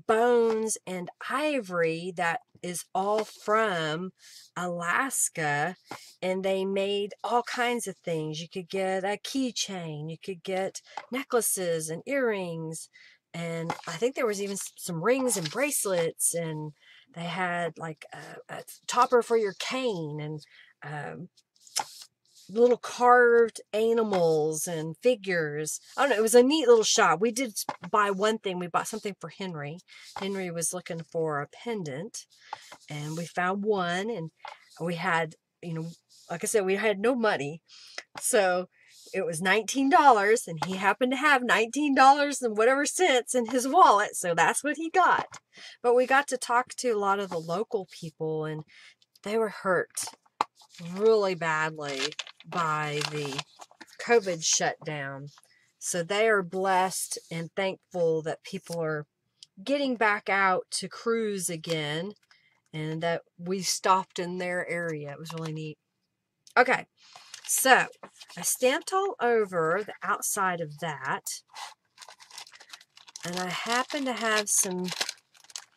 bones and ivory that is all from Alaska, and they made all kinds of things. You could get a keychain, you could get necklaces and earrings, and I think there was even some rings and bracelets, and they had like a, a topper for your cane, and um little carved animals and figures. I don't know. It was a neat little shop. We did buy one thing. We bought something for Henry. Henry was looking for a pendant, and we found one, and we had, you know, like I said, we had no money. So it was nineteen dollars, and he happened to have nineteen dollars and whatever cents in his wallet. So that's what he got. But we got to talk to a lot of the local people, and they were hurt really badly by the COVID shutdown. So they are blessed and thankful that people are getting back out to cruise again, and that we stopped in their area. It was really neat. Okay, so I stamped all over the outside of that, and I happen to have some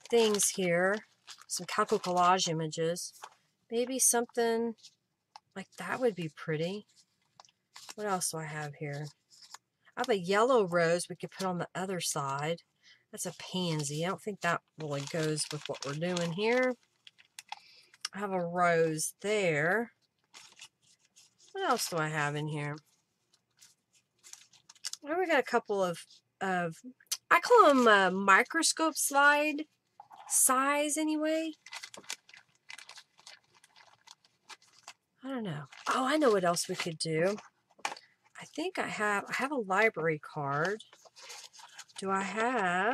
things here, some Calico Collage images. Maybe something like that would be pretty. What else do I have here? I have a yellow rose we could put on the other side. That's a pansy. I don't think that really goes with what we're doing here. I have a rose there. What else do I have in here? Well, we got a couple of, of I call them uh, microscope slide size anyway. I don't know. Oh, I know what else we could do. I think I have, I have a library card. Do I have,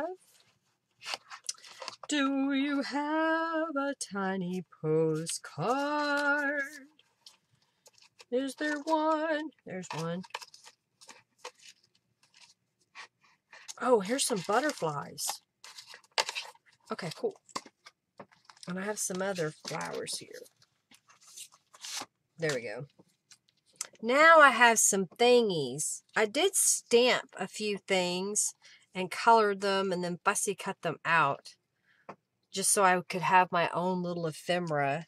do you have a tiny postcard? Is there one? There's one. Oh, here's some butterflies. Okay, cool. And I have some other flowers here. There we go. Now I have some thingies. I did stamp a few things and colored them, and then fussy cut them out just so I could have my own little ephemera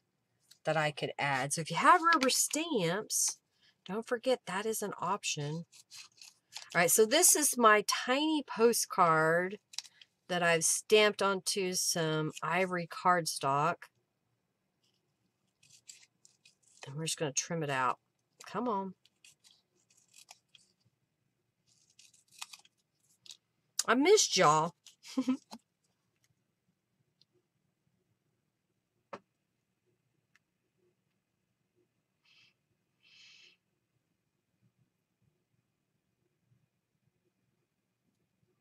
that I could add. So if you have rubber stamps, don't forget that is an option. All right, so this is my tiny postcard that I've stamped onto some ivory cardstock. And we're just going to trim it out. Come on. I missed y'all.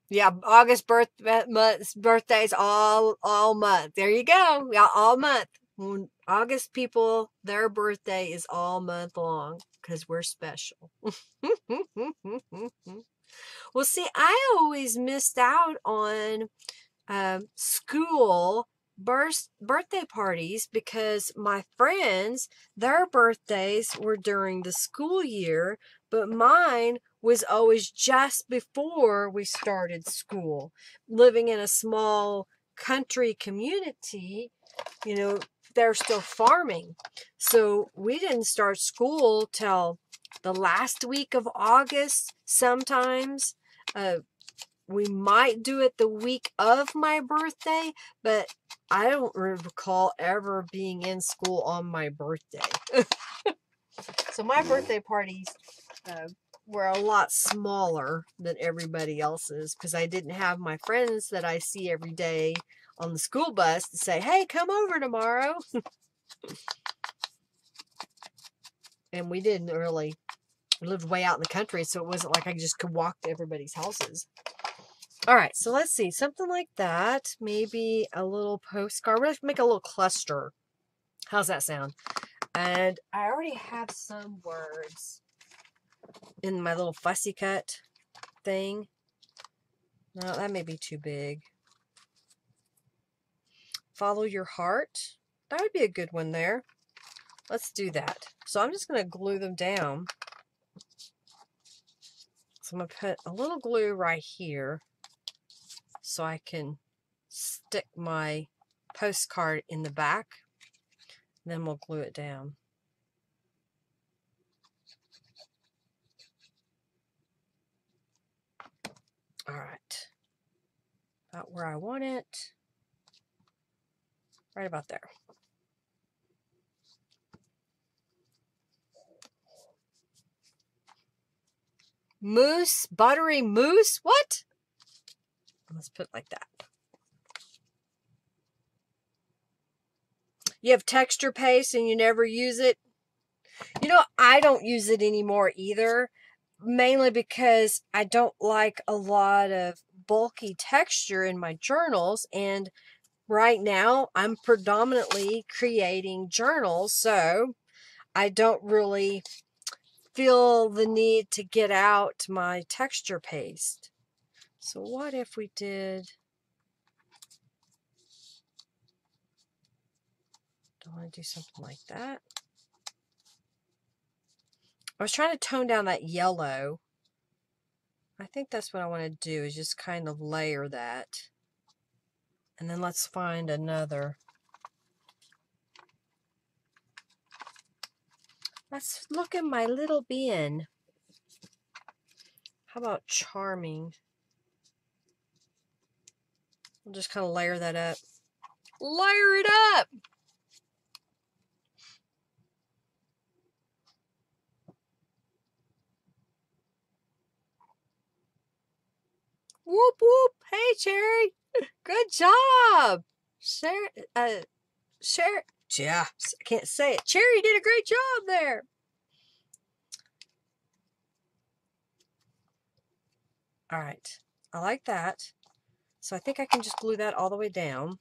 Yeah, August birth months, birthdays all all month. There you go. Yeah, all month. When August people, their birthday is all month long because we're special. Well, see, I always missed out on um, school birth birthday parties because my friends, their birthdays were during the school year, but mine was always just before we started school. Living in a small country community, you know, they're still farming. So we didn't start school till the last week of August. Sometimes uh, we might do it the week of my birthday, but I don't recall ever being in school on my birthday. So my birthday parties uh, were a lot smaller than everybody else's because I didn't have my friends that I see every day on the school bus to say, hey, come over tomorrow. And we didn't really, we lived way out in the country, so it wasn't like I just could walk to everybody's houses. All right, so let's see, something like that, maybe a little postcard. We're going to make a little cluster. How's that sound? And I already have some words in my little fussy cut thing. No, that may be too big. Follow your heart. That would be a good one there. Let's do that. So I'm just going to glue them down. So I'm going to put a little glue right here so I can stick my postcard in the back. Then we'll glue it down. All right. About where I want it. Right about there. Mousse, buttery mousse, what? Let's put it like that. You have texture paste and you never use it. You know, I don't use it anymore either, mainly because I don't like a lot of bulky texture in my journals, and right now, I'm predominantly creating journals, so I don't really feel the need to get out my texture paste. So what if we did... I don't want to do something like that. I was trying to tone down that yellow. I think that's what I want to do, is just kind of layer that. And then let's find another. Let's look in my little bin. How about charming? We'll just kind of layer that up. Layer it up! Whoop whoop! Hey, Cherry! Good job! Share, uh, share, yeah, I can't say it. Cherry did a great job there. All right, I like that. So I think I can just glue that all the way down.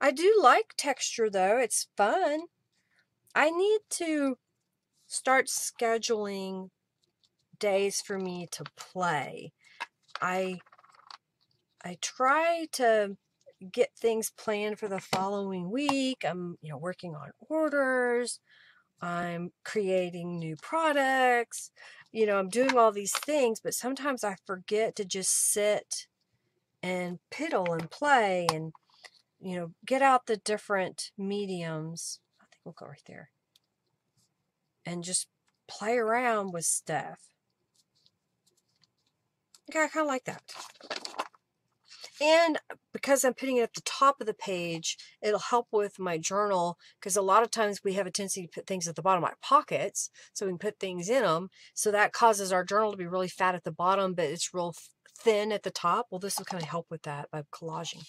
I do like texture though, it's fun. I need to start scheduling days for me to play. I I try to get things planned for the following week. I'm, you know, working on orders. I'm creating new products. You know, I'm doing all these things, but sometimes I forget to just sit and piddle and play and, you know, get out the different mediums. I think we'll go right there. And just play around with stuff. Okay, I kind of like that. And because I'm putting it at the top of the page, it'll help with my journal, because a lot of times we have a tendency to put things at the bottom of my pockets so we can put things in them. So that causes our journal to be really fat at the bottom, but it's real thin at the top. Well, this will kind of help with that by collaging.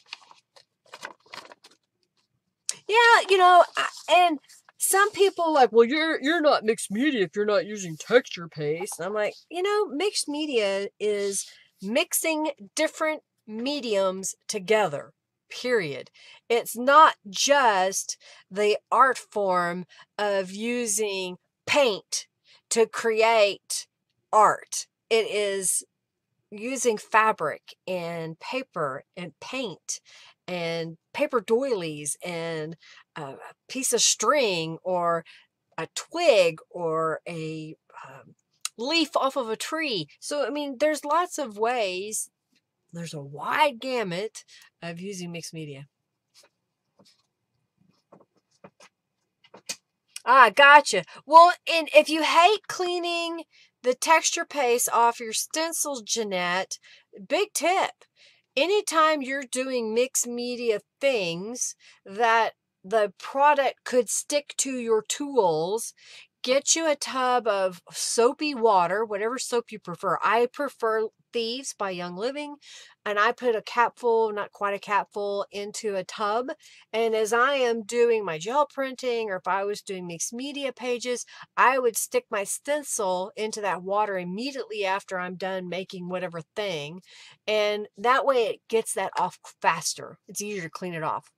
Yeah, you know, I, and some people are like, well, you're, you're not mixed media if you're not using texture paste. And I'm like, you know, mixed media is mixing different mediums together, period. It's not just the art form of using paint to create art. It is using fabric and paper and paint and paper doilies and a piece of string or a twig or a um, leaf off of a tree. So, I mean, there's lots of ways. There's a wide gamut of using mixed media. Ah, gotcha. Well, and if you hate cleaning the texture paste off your stencil, Jeanette, big tip. Anytime you're doing mixed media things that the product could stick to your tools, get you a tub of soapy water, whatever soap you prefer. I prefer Thieves by Young Living, and I put a capful, not quite a capful, into a tub. And as I am doing my gel printing, or if I was doing mixed media pages, I would stick my stencil into that water immediately after I'm done making whatever thing. And that way it gets that off faster. It's easier to clean it off.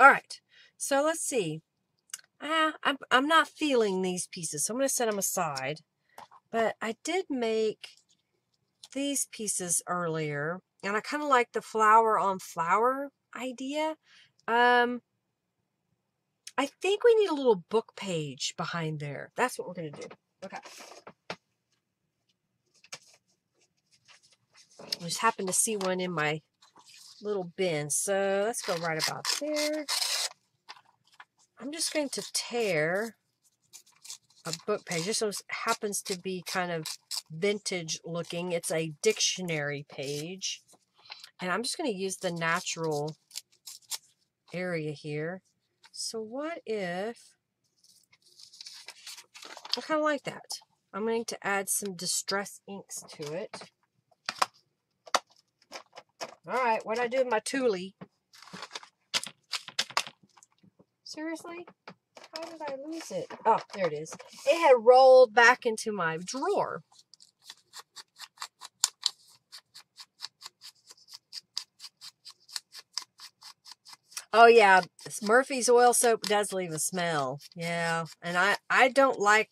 All right. So let's see. Ah, I'm, I'm not feeling these pieces, so I'm going to set them aside. But I did make these pieces earlier, and I kind of like the flower on flower idea. Um, I think we need a little book page behind there. That's what we're going to do. Okay. I just happened to see one in my little bin, so let's go right about there. I'm just going to tear a book page. This one happens to be kind of vintage looking. It's a dictionary page. And I'm just going to use the natural area here. So what if... I kind of like that. I'm going to add some Distress Inks to it. All right, what did I do with my Thule? Seriously? How did I lose it? Oh, there it is. It had rolled back into my drawer. Oh, yeah. Murphy's oil soap does leave a smell. Yeah. And I, I don't like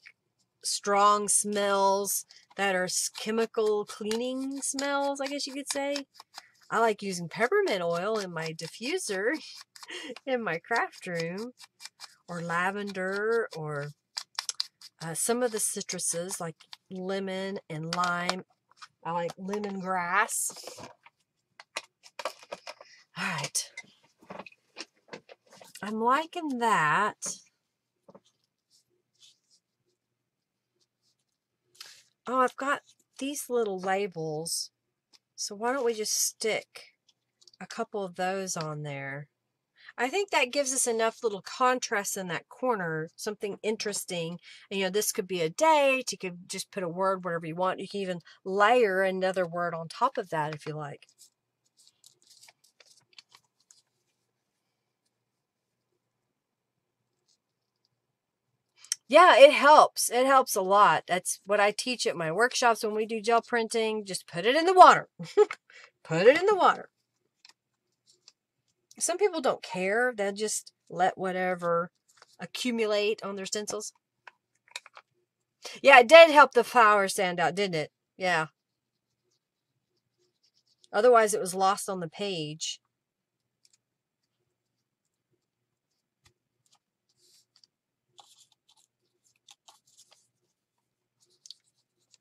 strong smells that are chemical cleaning smells, I guess you could say. I like using peppermint oil in my diffuser. In my craft room, or lavender, or uh, some of the citruses like lemon and lime. I like lemongrass. All right, I'm liking that. Oh, I've got these little labels, so why don't we just stick a couple of those on there? I think that gives us enough little contrast in that corner, something interesting. And, you know, this could be a date. You could just put a word, whatever you want. You can even layer another word on top of that if you like. Yeah, it helps. It helps a lot. That's what I teach at my workshops when we do gel printing. Just put it in the water. Put it in the water. Some people don't care. They'll just let whatever accumulate on their stencils. Yeah, it did help the flower stand out, didn't it? Yeah. Otherwise, it was lost on the page.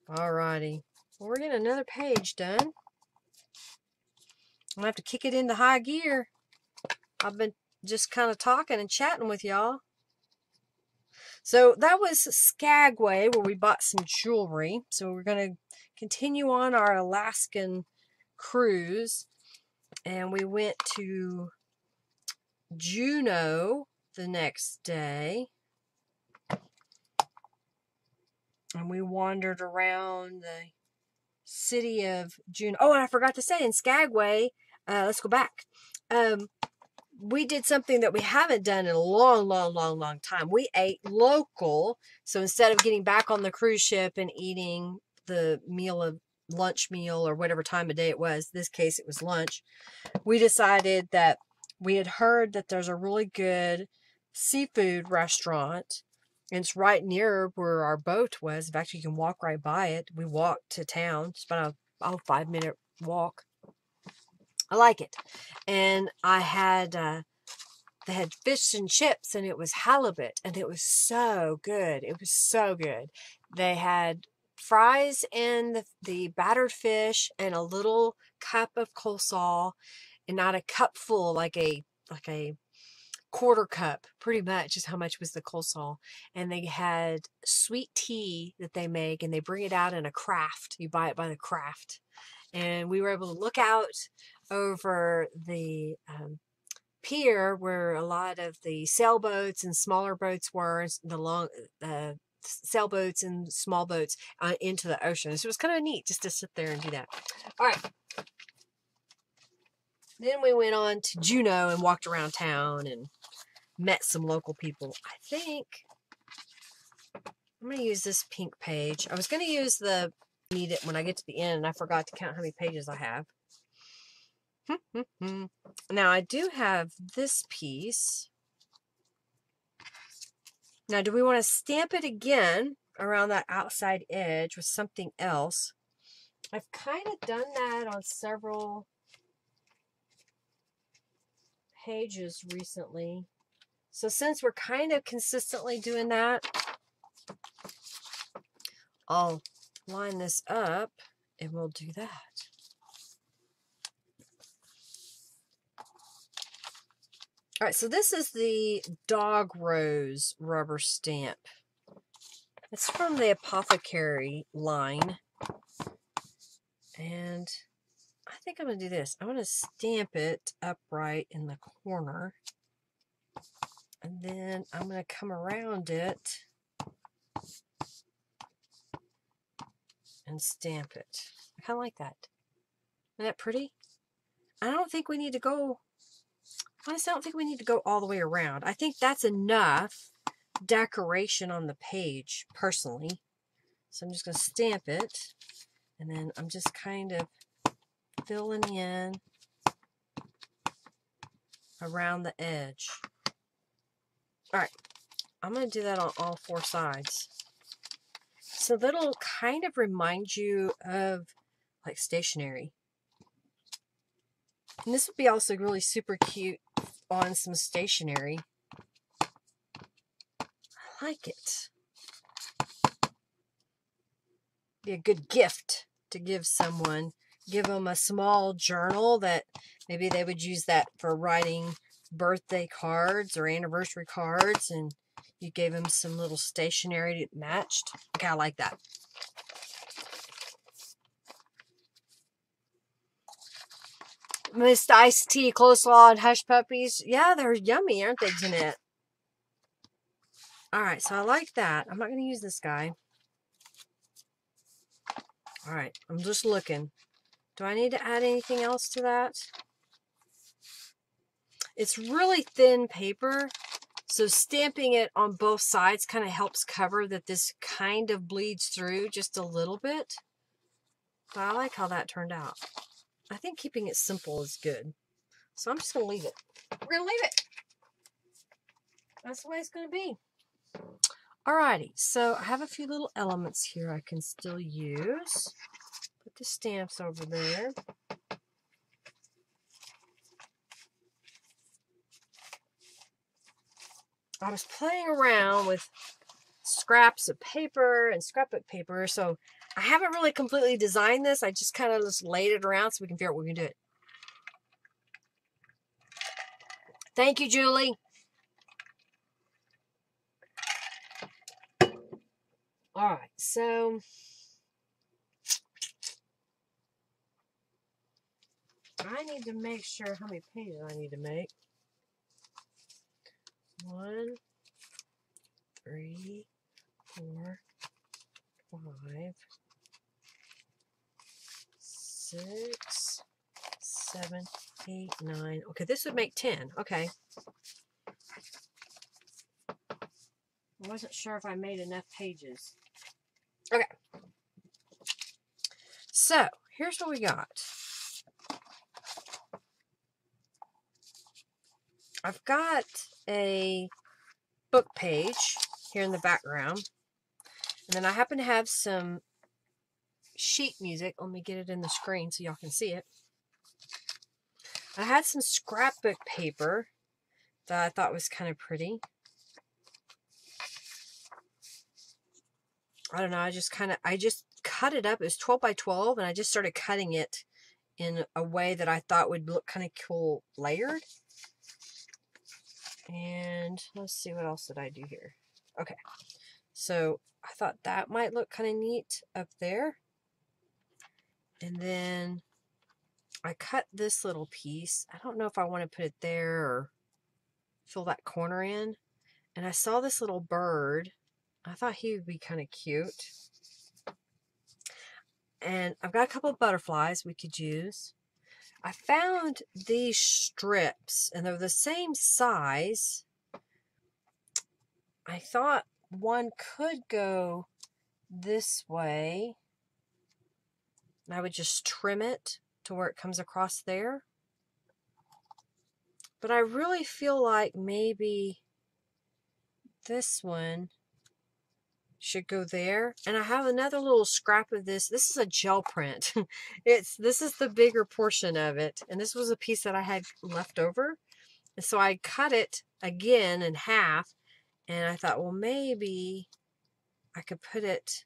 All righty. Well, we're getting another page done. I'm going to have to kick it into high gear. I've been just kind of talking and chatting with y'all. So that was Skagway, where we bought some jewelry. So we're going to continue on our Alaskan cruise. And we went to Juneau the next day. And we wandered around the city of Juneau. Oh, and I forgot to say, in Skagway, uh, let's go back. Um, we did something that we haven't done in a long, long, long, long time. We ate local. So instead of getting back on the cruise ship and eating the meal of lunch meal or whatever time of day it was, in this case it was lunch, we decided that we had heard that there's a really good seafood restaurant. And it's right near where our boat was. In fact, you can walk right by it. We walked to town. It's about a oh, five-minute walk. I like it. And I had, uh, they had fish and chips, and it was halibut. And it was so good. It was so good. They had fries and the, the battered fish and a little cup of coleslaw. And not a cup full, like a, like a, quarter cup, pretty much, is how much was the coleslaw. And they had sweet tea that they make, and they bring it out in a craft. You buy it by the craft. And we were able to look out over the um, pier where a lot of the sailboats and smaller boats were, the long uh, sailboats and small boats uh, into the ocean. So it was kind of neat just to sit there and do that. All right. Then we went on to Juneau and walked around town and met some local people. I think I'm going to use this pink page. I was going to use the need it when I get to the end, and I forgot to count how many pages I have. Now, I do have this piece. Now, do we want to stamp it again around that outside edge with something else? I've kind of done that on several pages recently. So since we're kind of consistently doing that, I'll line this up and we'll do that. All right, so this is the Dog Rose rubber stamp. It's from the Apothecary line. And I think I'm going to do this. I'm going to stamp it upright in the corner. And then I'm going to come around it and stamp it. I kind of like that. Isn't that pretty? I don't think we need to go, honestly, I don't think we need to go all the way around. I think that's enough decoration on the page, personally. So I'm just going to stamp it. And then I'm just kind of filling in around the edge. All right, I'm going to do that on all four sides. So that'll kind of remind you of like stationery. And this would be also really super cute on some stationery. I like it. Be a good gift to give someone. Give them a small journal that maybe they would use that for writing birthday cards or anniversary cards, and you gave them some little stationery that matched. Okay, I like that. Missed iced tea, coleslaw, and hush puppies. Yeah, they're yummy, aren't they, Jeanette? All right, so I like that. I'm not going to use this guy. All right, I'm just looking. Do I need to add anything else to that? It's really thin paper, so stamping it on both sides kind of helps cover that this kind of bleeds through just a little bit. But I like how that turned out. I think keeping it simple is good. So I'm just going to leave it. We're going to leave it. That's the way it's going to be. Alrighty, so I have a few little elements here I can still use. Put the stamps over there. I was playing around with scraps of paper and scrapbook paper, so I haven't really completely designed this. I just kind of just laid it around so we can figure out what we can do it. Thank you, Julie. All right, so I need to make sure how many pages I need to make. One, three, four, five, six, seven, eight, nine. Okay, this would make ten. Okay. I wasn't sure if I made enough pages. Okay. So, here's what we got. I've got a book page here in the background. And then I happen to have some sheet music. Let me get it in the screen so y'all can see it. I had some scrapbook paper that I thought was kind of pretty. I don't know, I just kind of, I just cut it up. It was twelve by twelve, and I just started cutting it in a way that I thought would look kind of cool layered. And let's see, what else did I do here? Okay, so I thought that might look kind of neat up there. And then I cut this little piece. I don't know if I want to put it there or fill that corner in. And I saw this little bird. I thought he would be kind of cute. And I've got a couple of butterflies we could use. I found these strips, and they're the same size. I thought one could go this way. I would just trim it to where it comes across there. But I really feel like maybe this one should go there. And I have another little scrap of this. This is a gel print. It's this is the bigger portion of it. And this was a piece that I had left over. And so I cut it again in half. And I thought, well, maybe I could put it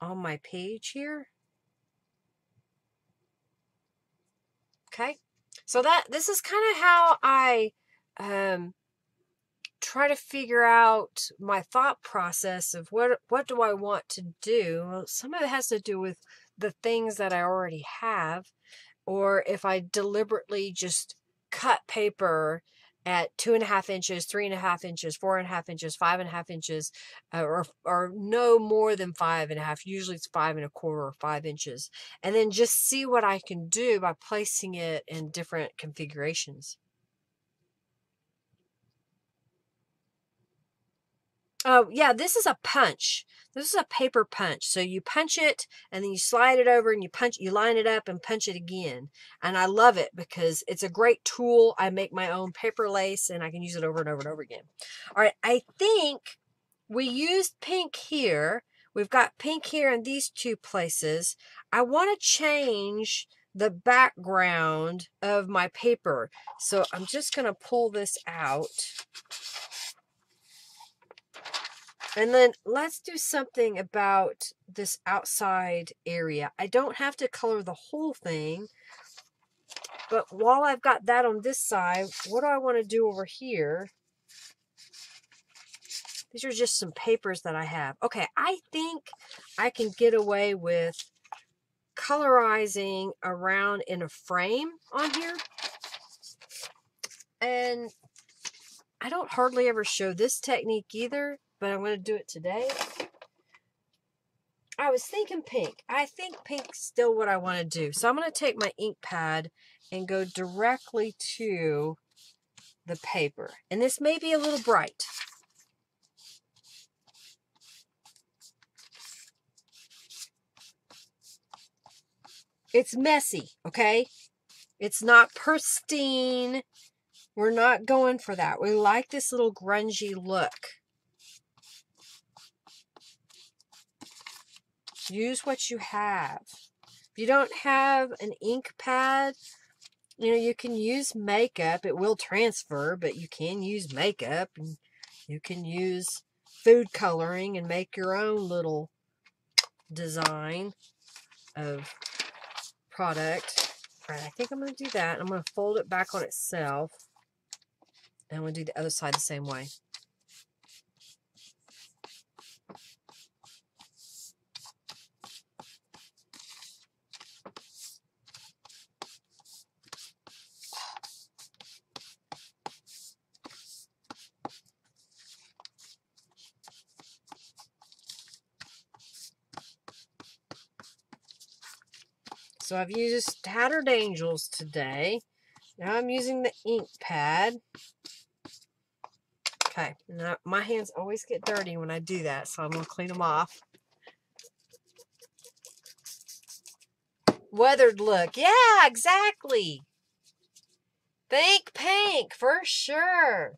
on my page here. Okay. So that this is kind of how I um try to figure out my thought process of what what do I want to do. Well, some of it has to do with the things that I already have, or if I deliberately just cut paper at two and a half inches, three and a half inches, four and a half inches, five and a half inches, uh, or or no more than five and a half. Usually it's five and a quarter or five inches, and then just see what I can do by placing it in different configurations. Oh, yeah, this is a punch. This is a paper punch. So you punch it, and then you slide it over, and you punch, you line it up and punch it again. And I love it because it's a great tool. I make my own paper lace, and I can use it over and over and over again. All right, I think we used pink here. We've got pink here in these two places. I want to change the background of my paper. So I'm just going to pull this out. And then let's do something about this outside area. I don't have to color the whole thing, but while I've got that on this side, what do I want to do over here? These are just some papers that I have. Okay, I think I can get away with colorizing around in a frame on here. And I don't hardly ever show this technique either, but I'm going to do it today. I was thinking pink. I think pink's still what I want to do. So I'm going to take my ink pad and go directly to the paper. And this may be a little bright. It's messy, okay? It's not pristine. We're not going for that. We like this little grungy look. Use what you have. If you don't have an ink pad, you know, you can use makeup. It will transfer, but you can use makeup. And you can use food coloring and make your own little design of product. All right, I think I'm going to do that. I'm going to fold it back on itself. And I'm going to do the other side the same way. So I've used Tattered Angels today. Now I'm using the ink pad. Okay, now my hands always get dirty when I do that, so I'm going to clean them off. Weathered look. Yeah, exactly. Think pink for sure.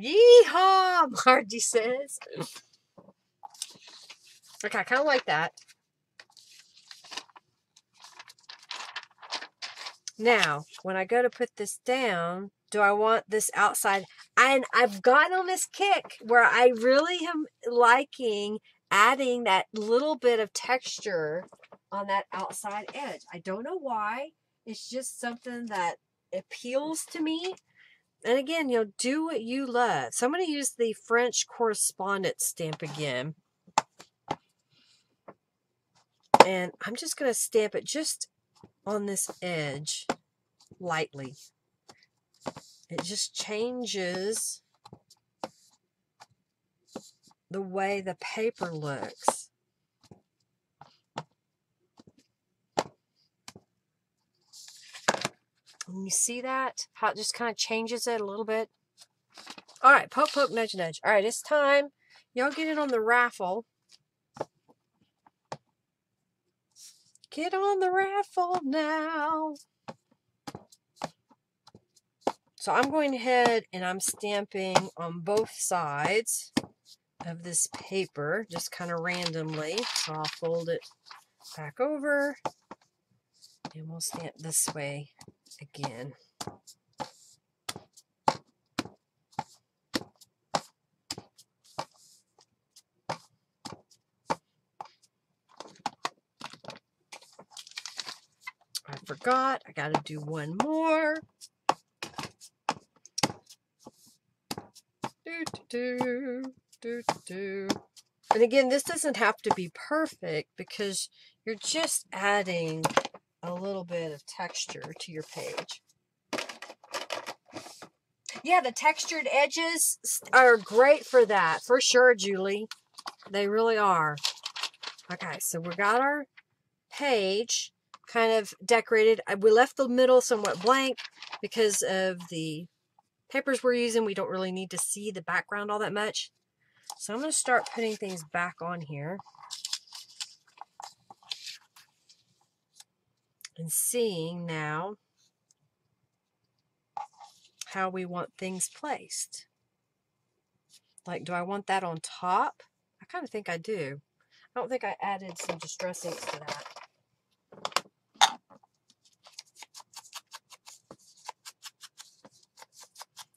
Yeehaw, Margie says. Okay, I kind of like that. Now, when I go to put this down, do I want this outside? And I've gotten on this kick where I really am liking adding that little bit of texture on that outside edge. I don't know why. It's just something that appeals to me. And again, you know, do what you love. So I'm going to use the French Correspondence stamp again. And I'm just going to stamp it just on this edge lightly. It just changes the way the paper looks. And you see that? How it just kind of changes it a little bit. All right, poke, poke, nudge, nudge. All right, it's time. Y'all get in on the raffle. Get on the raffle now. So I'm going ahead and I'm stamping on both sides of this paper, just kind of randomly. So I'll fold it back over and we'll stamp this way again. Forgot, I gotta do one more. Do, do, do, do. And again, this doesn't have to be perfect because you're just adding a little bit of texture to your page. Yeah, the textured edges are great for that, for sure, Julie. They really are. Okay, so we got our page kind of decorated. We left the middle somewhat blank because of the papers we're using. We don't really need to see the background all that much. So I'm going to start putting things back on here and seeing now how we want things placed. Like, do I want that on top? I kind of think I do. I don't think I added some distress inks to that.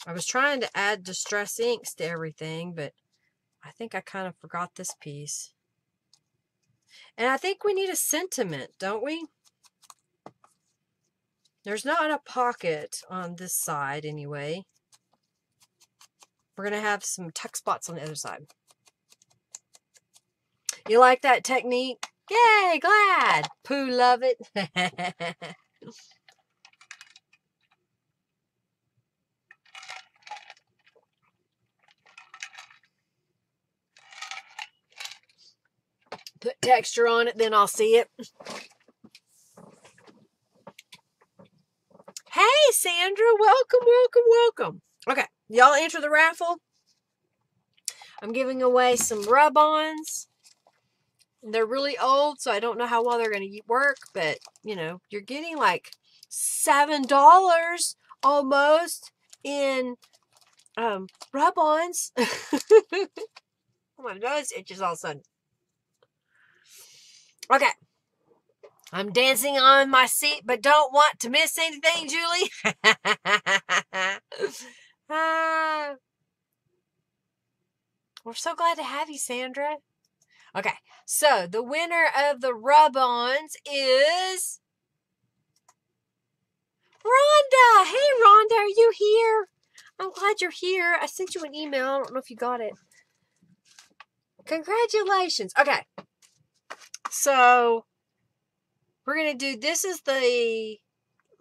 I was trying to add distress inks to everything, but I think I kind of forgot this piece. And I think we need a sentiment, don't we? There's not a pocket on this side anyway. We're going to have some tuck spots on the other side. You like that technique? Yay, glad. Pooh, love it. Put texture on it, then I'll see it. Hey, Sandra, welcome, welcome, welcome. Okay, y'all enter the raffle. I'm giving away some rub-ons. They're really old, so I don't know how well they're going to work, but, you know, you're getting like seven dollars almost in um, rub-ons. Oh, my nose itches all of a sudden. Okay, I'm dancing on my seat, but don't want to miss anything, Julie. uh, we're so glad to have you, Sandra. Okay, so the winner of the rub-ons is Rhonda. Hey, Rhonda, are you here? I'm glad you're here. I sent you an email. I don't know if you got it. Congratulations. Okay, so we're going to do, this is the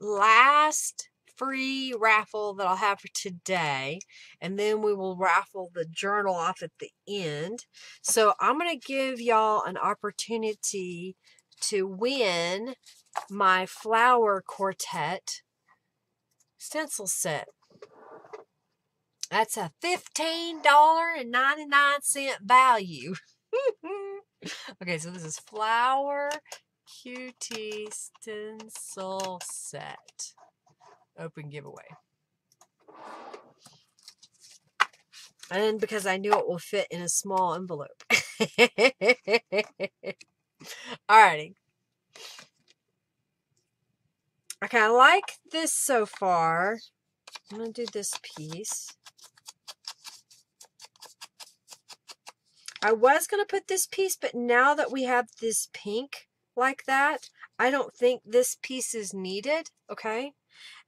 last free raffle that I'll have for today, and then we will raffle the journal off at the end. So I'm going to give y'all an opportunity to win my Flower Quartet stencil set. That's a fifteen ninety-nine value. Okay, so this is Flower Q T stencil set. Open giveaway. And because I knew it will fit in a small envelope. Alrighty. Okay, I like this so far. I'm going to do this piece. I was going to put this piece, but now that we have this pink like that, I don't think this piece is needed. Okay.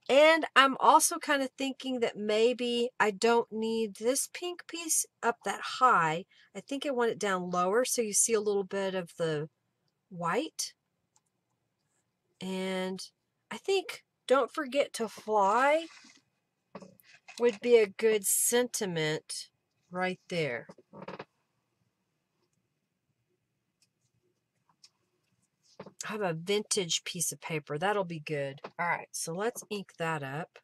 And I'm also kind of thinking that maybe I don't need this pink piece up that high. I think I want it down lower so you see a little bit of the white. And I think Don't Forget to Fly would be a good sentiment right there. I have a vintage piece of paper. That'll be good. All right, so let's ink that up.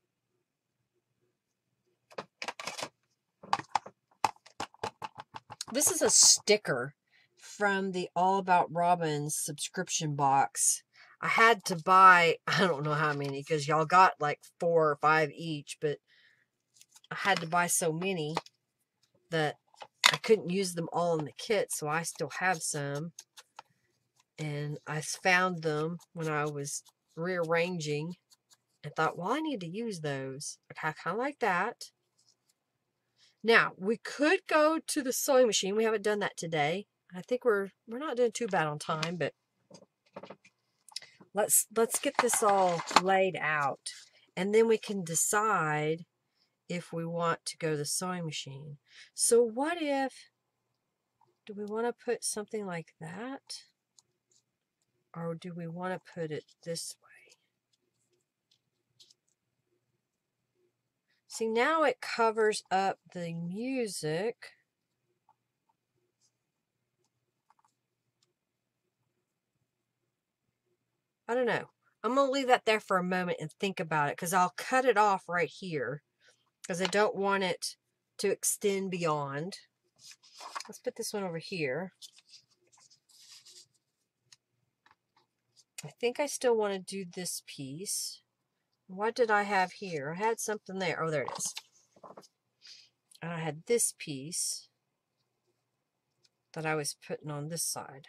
This is a sticker from the All About Robins subscription box. I had to buy, I don't know how many, because y'all got like four or five each, but I had to buy so many that I couldn't use them all in the kit, so I still have some. And I found them when I was rearranging and thought, well, I need to use those. Okay, I kind of like that. Now, we could go to the sewing machine. We haven't done that today. I think we're we're not doing too bad on time, but let's let's get this all laid out. And then we can decide if we want to go to the sewing machine. So what if, do we want to put something like that? Or do we want to put it this way? See, now it covers up the music. I don't know. I'm going to leave that there for a moment and think about it, because I'll cut it off right here because I don't want it to extend beyond. Let's put this one over here. I think I still want to do this piece. What did I have here? I had something there. Oh, there it is. And I had this piece that I was putting on this side.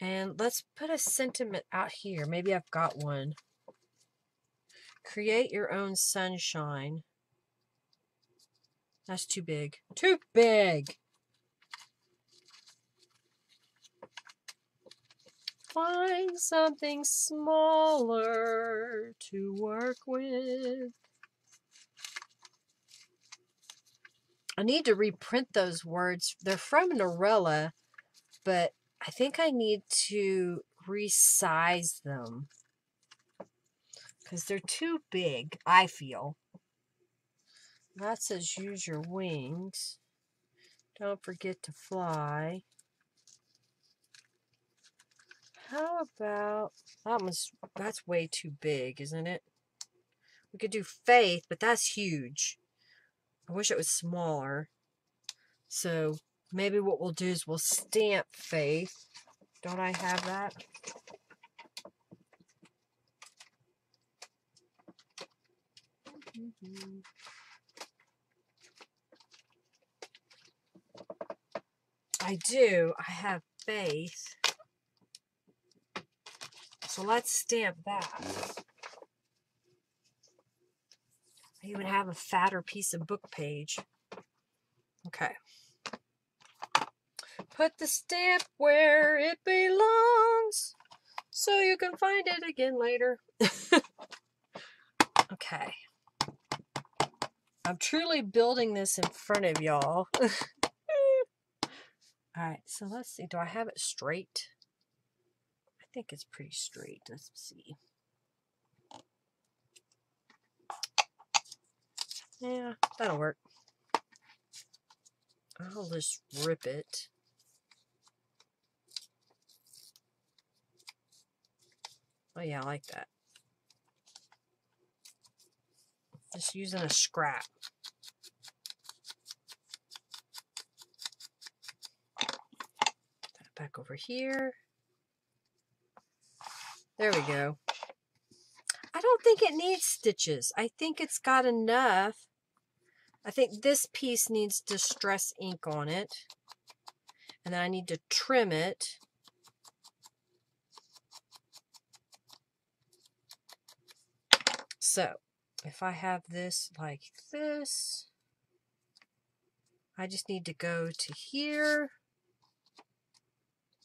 And let's put a sentiment out here. Maybe I've got one. Create your own sunshine. That's too big. Too big! Find something smaller to work with. I need to reprint those words. They're from Norella, but I think I need to resize them because they're too big, I feel. That says use your wings. Don't forget to fly. How about that one's, that's way too big, isn't it? We could do faith, but that's huge. I wish it was smaller. So maybe what we'll do is we'll stamp faith. Don't I have that? Mm-hmm. I do. I have faith. So let's stamp that. I even have a fatter piece of book page. Okay, Put the stamp where it belongs so you can find it again later. Okay. I'm truly building this in front of y'all. Alright, so let's see. Do I have it straight? I think it's pretty straight. Let's see. Yeah, that'll work. I'll just rip it. Oh yeah, I like that. Just using a scrap. That back over here. There we go. I don't think it needs stitches. I think it's got enough. I think this piece needs Distress Ink on it. And then I need to trim it. So, if I have this like this, I just need to go to here.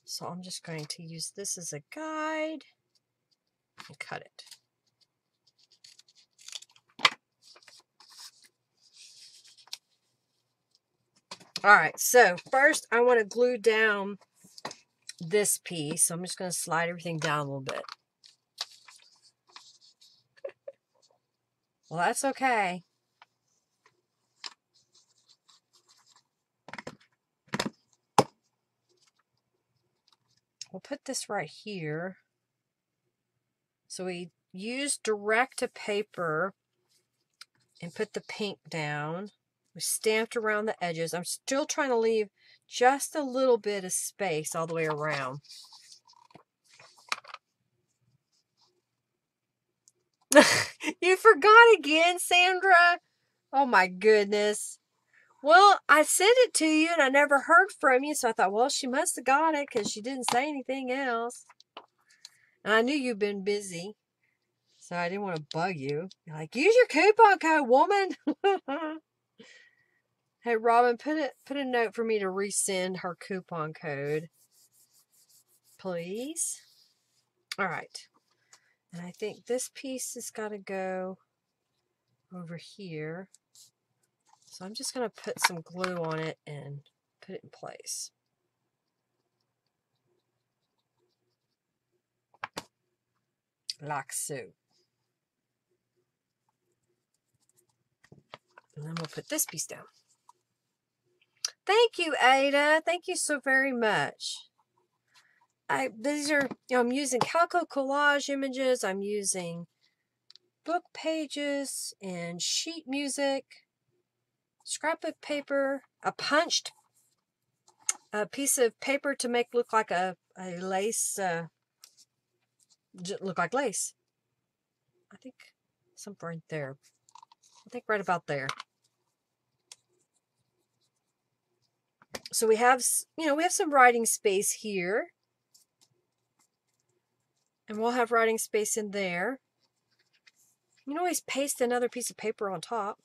So I'm just going to use this as a guide and cut it. Alright, so first I want to glue down this piece. So I'm just going to slide everything down a little bit. Well, that's okay. We'll put this right here. So we use direct to paper and put the pink down. We stamped around the edges. I'm still trying to leave just a little bit of space all the way around. You forgot again, Sandra. Oh my goodness. Well, I sent it to you and I never heard from you. So I thought, well, she must have got it because she didn't say anything else. And I knew you've been busy. So I didn't want to bug you. You're like, use your coupon code, woman. Hey, Robin, put a, put a note for me to resend her coupon code, please. All right. And I think this piece has got to go over here. So I'm just going to put some glue on it and put it in place. Like so. And then we'll put this piece down. Thank you, Ada. Thank you so very much. I, these are, you know, I'm using Calico Collage images. I'm using book pages and sheet music, scrapbook paper, a punched a piece of paper to make look like a, a lace, uh, look like lace. I think somewhere right there. I think right about there. So we have, you know, we have some writing space here. And we'll have writing space in there. You can always paste another piece of paper on top.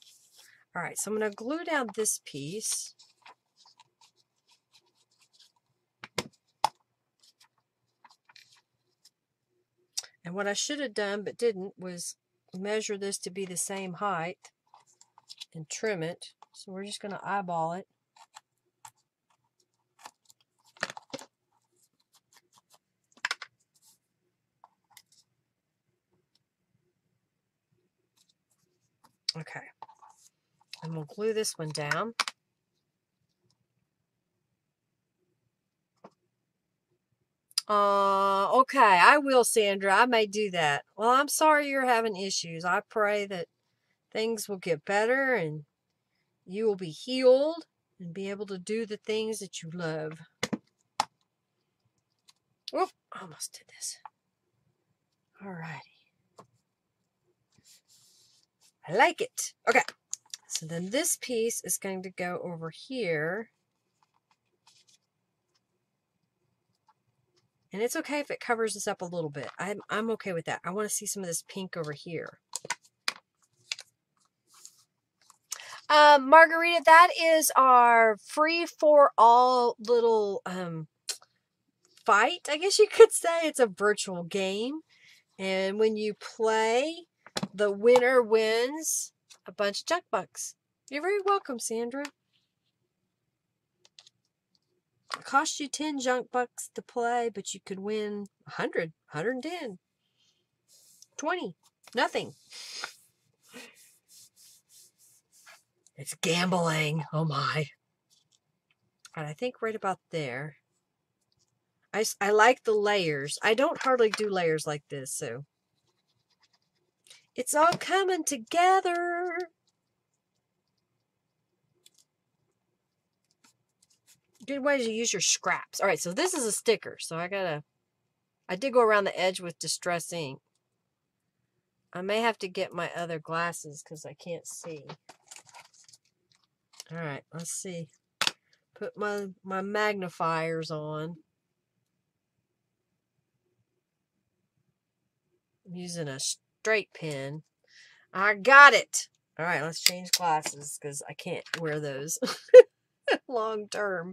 All right, so I'm going to glue down this piece. And what I should have done but didn't was measure this to be the same height and trim it. So we're just going to eyeball it. Okay, and we'll glue this one down. Uh, okay, I will, Sandra. I may do that. Well, I'm sorry you're having issues. I pray that things will get better and you will be healed and be able to do the things that you love. Oh, I almost did this. All righty. I like it. Okay, so then this piece is going to go over here. And it's okay if it covers this up a little bit. I'm, I'm okay with that. I want to see some of this pink over here. Um, Margarita, that is our free for all little um, fight, I guess you could say. It's a virtual game. And when you play, the winner wins a bunch of junk bucks. You're very welcome, Sandra. It costs you ten junk bucks to play, but you could win one hundred, one hundred ten, twenty, nothing. It's gambling. Oh my. And I think right about there. I, I like the layers. I don't hardly do layers like this, so. It's all coming together. Good way to use your scraps. All right, so this is a sticker. So I gotta, I did go around the edge with Distress Ink. I may have to get my other glasses because I can't see. All right, let's see. Put my, my magnifiers on. I'm using a straight pen. I got it. All right, let's change glasses because I can't wear those long term.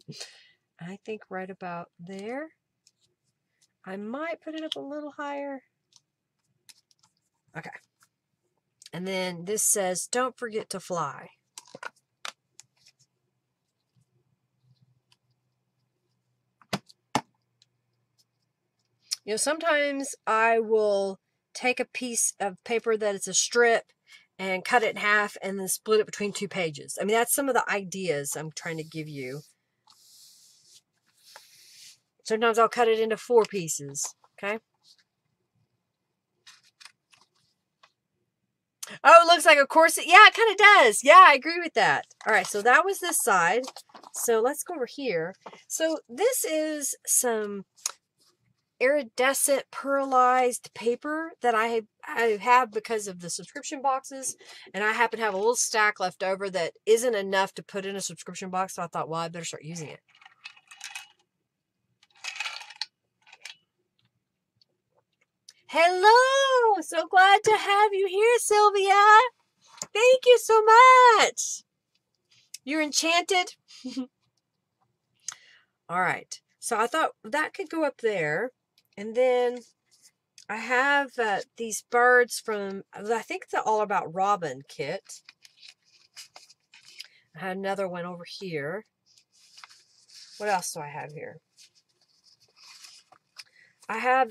I think right about there. I might put it up a little higher. Okay. And then this says, don't forget to fly. You know, sometimes I will take a piece of paper that is a strip and cut it in half and then split it between two pages. I mean, that's some of the ideas I'm trying to give you. Sometimes I'll cut it into four pieces, okay? Oh, it looks like a corset. Yeah, it kind of does. Yeah, I agree with that. All right, so that was this side. So let's go over here. So this is some iridescent pearlized paper that I, I have because of the subscription boxes, and I happen to have a little stack left over that isn't enough to put in a subscription box, so I thought, well, I better start using it. Hello! So glad to have you here, Sylvia! Thank you so much! You're enchanted? All right, so I thought that could go up there. And then I have uh, these birds from, I think the All About Robin kit. I had another one over here. What else do I have here? I have,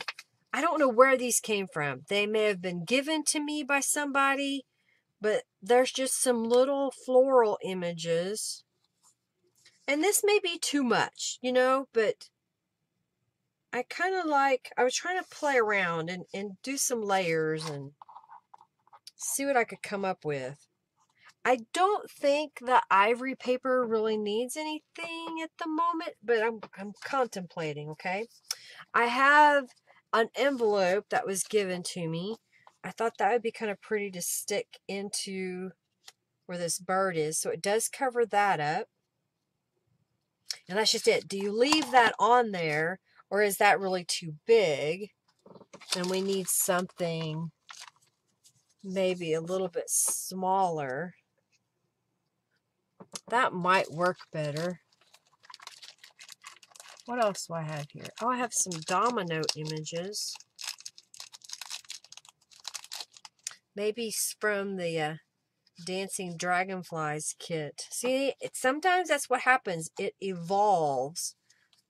I don't know where these came from. They may have been given to me by somebody, but there's just some little floral images. And this may be too much, you know, but I kind of like, I was trying to play around and, and do some layers and see what I could come up with. I don't think the ivory paper really needs anything at the moment, but I'm, I'm contemplating, okay? I have an envelope that was given to me. I thought that would be kind of pretty to stick into where this bird is. So it does cover that up. And that's just it. Do you leave that on there? Or is that really too big? And we need something maybe a little bit smaller. That might work better. What else do I have here? Oh, I have some domino images. Maybe from the uh, Dancing Dragonflies kit. See, it, sometimes that's what happens. It evolves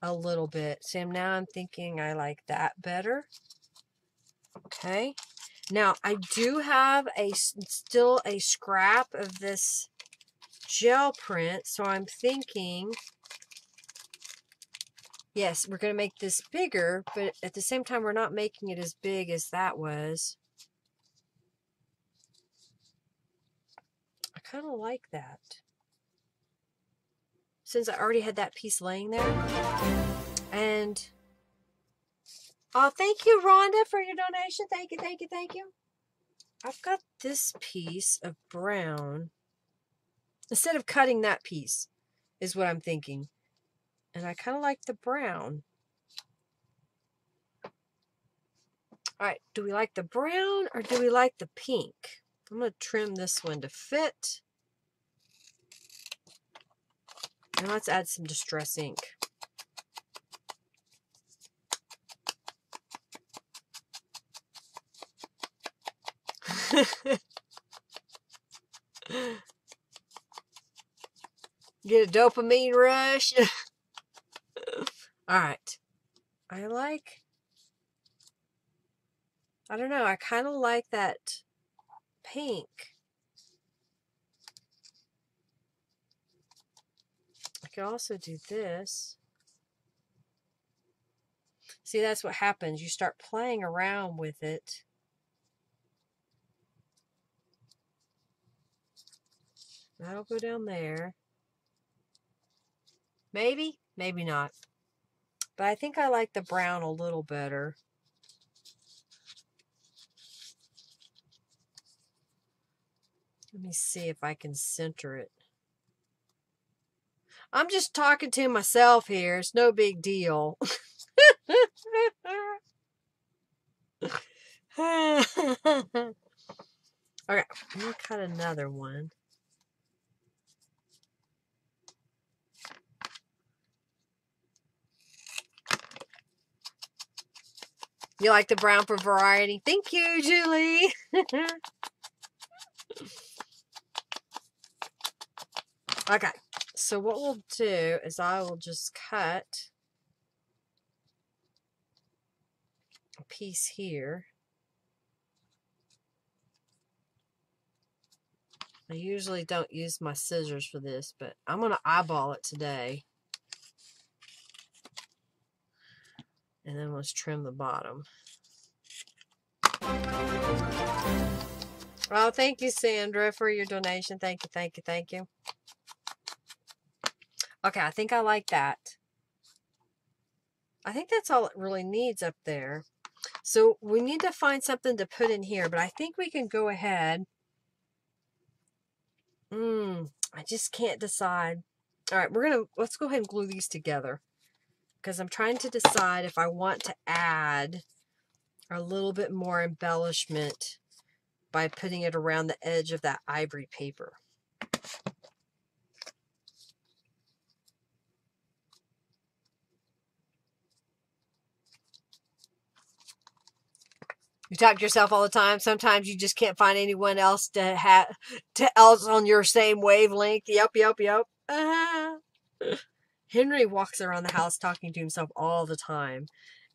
a little bit. So now I'm thinking I like that better. Okay. Now I do have a still a scrap of this gel print. So I'm thinking, yes, we're going to make this bigger, but at the same time, we're not making it as big as that was. I kind of like that. Since I already had that piece laying there. And, oh, thank you, Rhonda, for your donation. Thank you, thank you, thank you. I've got this piece of brown. Instead of cutting that piece is what I'm thinking. And I kind of like the brown. All right, do we like the brown or do we like the pink? I'm going to trim this one to fit. And let's add some Distress Ink. Get a dopamine rush. All right. I like, I don't know, I kind of like that pink. I could also do this. See, that's what happens. You start playing around with it. That'll go down there. Maybe, maybe not. But I think I like the brown a little better. Let me see if I can center it. I'm just talking to myself here. It's no big deal. Okay, I'm gonna cut another one. You like the brown for variety? Thank you, Julie. Okay, so what we'll do is I will just cut a piece here. I usually don't use my scissors for this, but I'm going to eyeball it today. And then let's trim the bottom. Well, thank you, Sandra, for your donation. Thank you, thank you, thank you. Okay, I think I like that. I think that's all it really needs up there. So we need to find something to put in here, but I think we can go ahead. Mm, I just can't decide. All right, we're gonna, let's go ahead and glue these together. Because I'm trying to decide if I want to add a little bit more embellishment by putting it around the edge of that ivory paper. You talk to yourself all the time. Sometimes you just can't find anyone else to have to else on your same wavelength. Yep, yep, yep. Uh-huh. Henry walks around the house talking to himself all the time.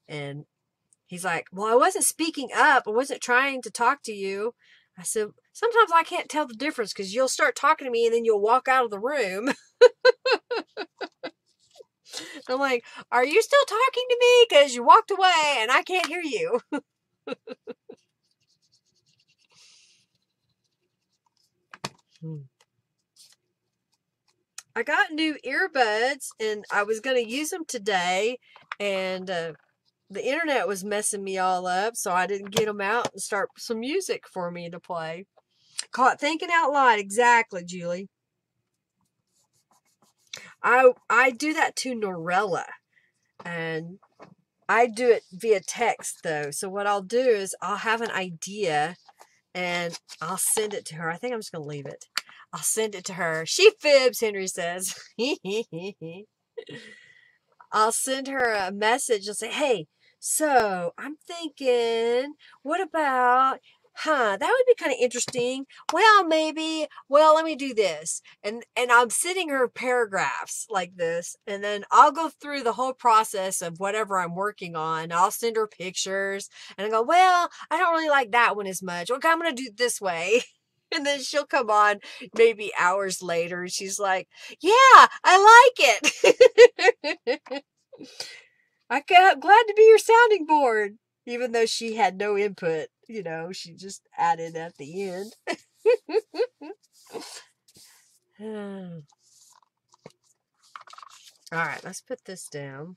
And he's like, well, I wasn't speaking up. I wasn't trying to talk to you. I said, sometimes I can't tell the difference because you'll start talking to me and then you'll walk out of the room. I'm like, are you still talking to me? Because you walked away and I can't hear you. hmm. I got new earbuds and I was going to use them today and uh, the internet was messing me all up, so I didn't get them out and start some music for me to play. Caught thinking out loud. Exactly, Julie. I, I do that to Norella and I do it via text though. So what I'll do is I'll have an idea and I'll send it to her. I think I'm just going to leave it. I'll send it to her. She fibs, Henry says. I'll send her a message. I'll say, hey, so I'm thinking, what about, huh, that would be kind of interesting. Well, maybe, well, let me do this. And, and I'm sending her paragraphs like this. And then I'll go through the whole process of whatever I'm working on. I'll send her pictures. And I go, well, I don't really like that one as much. Okay, I'm going to do it this way. And then she'll come on maybe hours later. And she's like, yeah, I like it. I'm glad to be your sounding board. Even though she had no input, you know, she just added at the end. All right, let's put this down.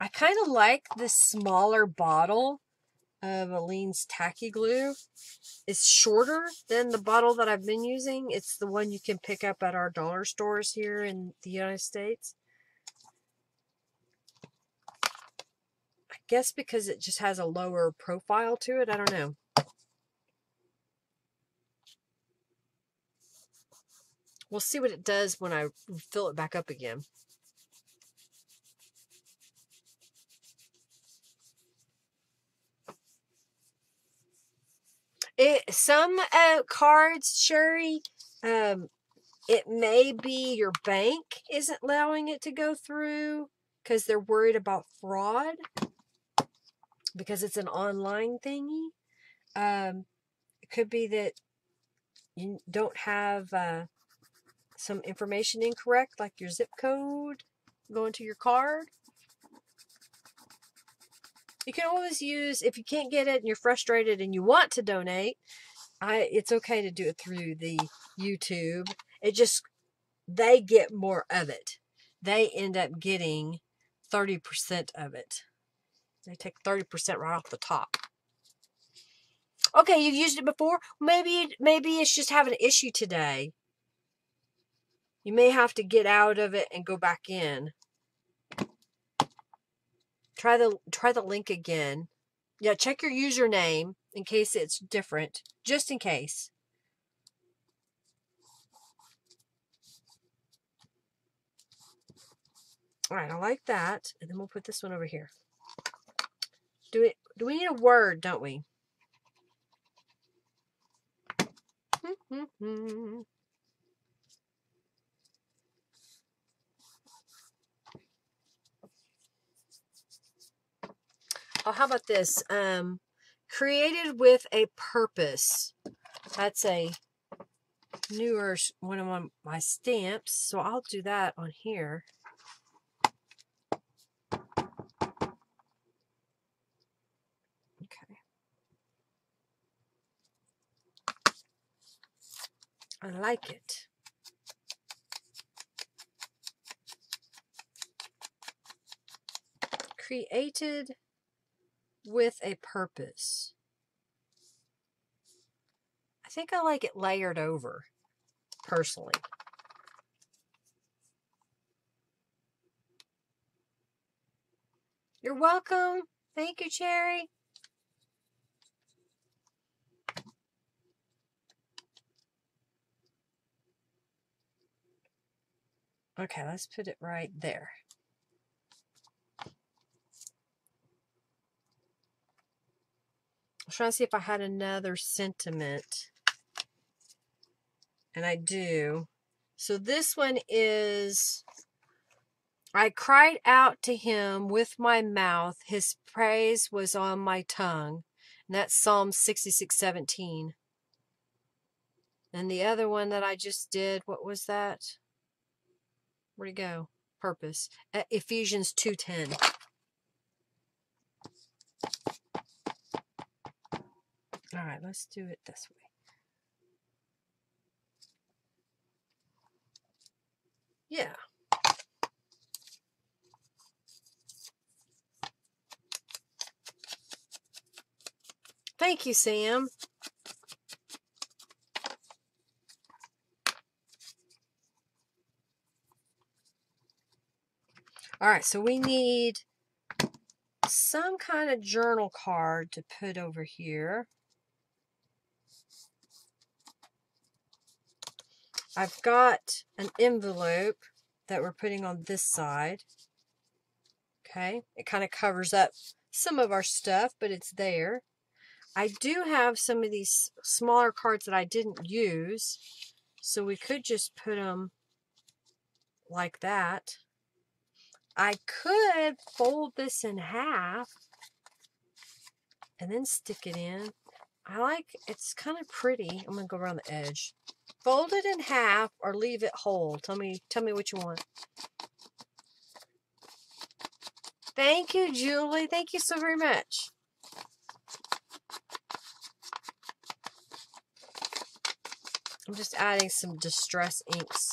I kind of like this smaller bottle of Aline's Tacky Glue. It's shorter than the bottle that I've been using. It's the one you can pick up at our dollar stores here in the United States. I guess because it just has a lower profile to it. I don't know. We'll see what it does when I fill it back up again. It, some uh, cards, Sherry, um, it may be your bank isn't allowing it to go through because they're worried about fraud because it's an online thingy. Um, it could be that you don't have uh, some information incorrect, like your zip code going to your card. You can always use, if you can't get it and you're frustrated and you want to donate, I it's okay to do it through the YouTube. It just, they get more of it. They end up getting thirty percent of it. They take thirty percent right off the top. Okay, you've used it before. Maybe, maybe it's just having an issue today. You may have to get out of it and go back in. Try the try the link again. Yeah, check your username in case it's different, just in case. All right, I like that, and then we'll put this one over here. Do it. Do we need a word? Don't we? Oh, how about this? Um, created with a purpose. That's a newer one of my stamps, so I'll do that on here. Okay. I like it. Created with a purpose. I think I like it layered over, personally. You're welcome. Thank you, Cherry. Okay, let's put it right there. Trying to see if I had another sentiment, and I do. So this one is, I cried out to him with my mouth, his praise was on my tongue, and that's Psalm sixty-six seventeen. And the other one that I just did, what was that? Where'd it go? Purpose. At Ephesians two ten. All right, let's do it this way. Yeah. Thank you, Sam. All right, so we need some kind of journal card to put over here. I've got an envelope that we're putting on this side. Okay, it kind of covers up some of our stuff, but it's there. I do have some of these smaller cards that I didn't use, so we could just put them like that. I could fold this in half and then stick it in. I like, it's kind of pretty. I'm gonna go around the edge. Fold it in half or leave it whole. Tell me, tell me what you want. Thank you, Julie. Thank you so very much. I'm just adding some distress inks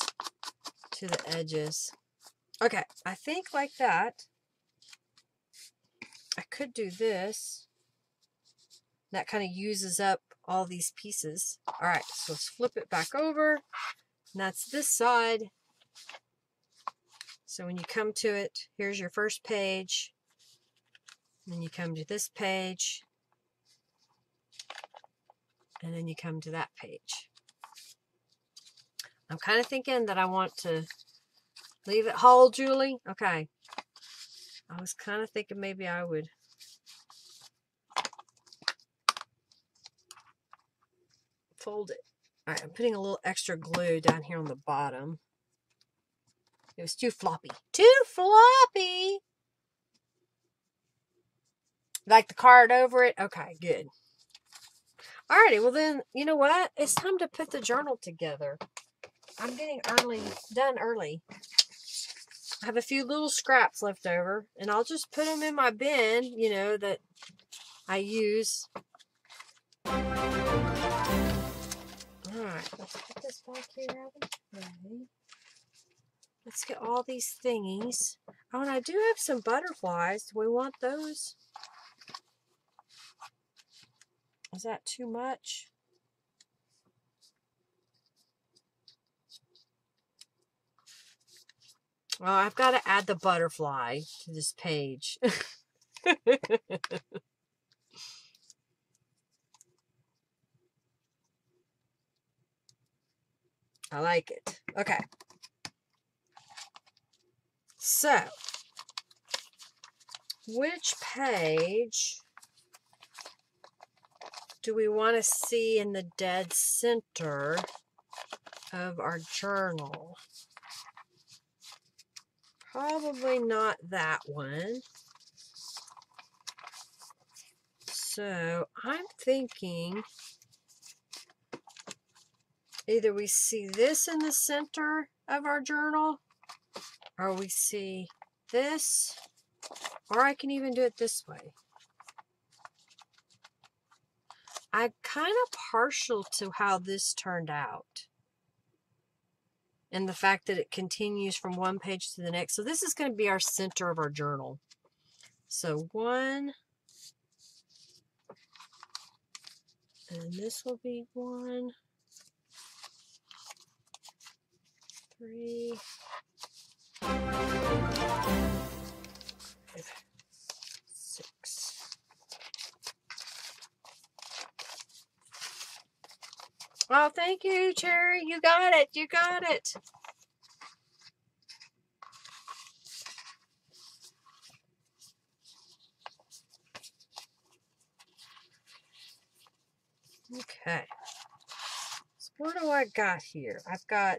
to the edges. Okay, I think like that. I could do this. That kind of uses up all these pieces. All right, so let's flip it back over. And that's this side. So when you come to it, here's your first page. And you come to this page, and then you come to that page. I'm kind of thinking that I want to leave it whole, Julie. Okay. I was kind of thinking maybe I would. Fold it. All right, I'm putting a little extra glue down here on the bottom. It was too floppy. Too floppy! Like the card over it? Okay, good. Alrighty, well then, you know what? It's time to put the journal together. I'm getting early, done early. I have a few little scraps left over, and I'll just put them in my bin, you know, that I use. Alright, let's put this back here, Abby. Let's get all these thingies. Oh, and I do have some butterflies. Do we want those? Is that too much? Oh, I've got to add the butterfly to this page. I like it. Okay. So, which page do we want to see in the dead center of our journal? Probably not that one. So, I'm thinking either we see this in the center of our journal, or we see this, or I can even do it this way. I'm kind of partial to how this turned out, and the fact that it continues from one page to the next. So this is going to be our center of our journal. So one, and this will be one, three. Oh, thank you, Cherry. You got it. You got it. Okay. So what do I got here? I've got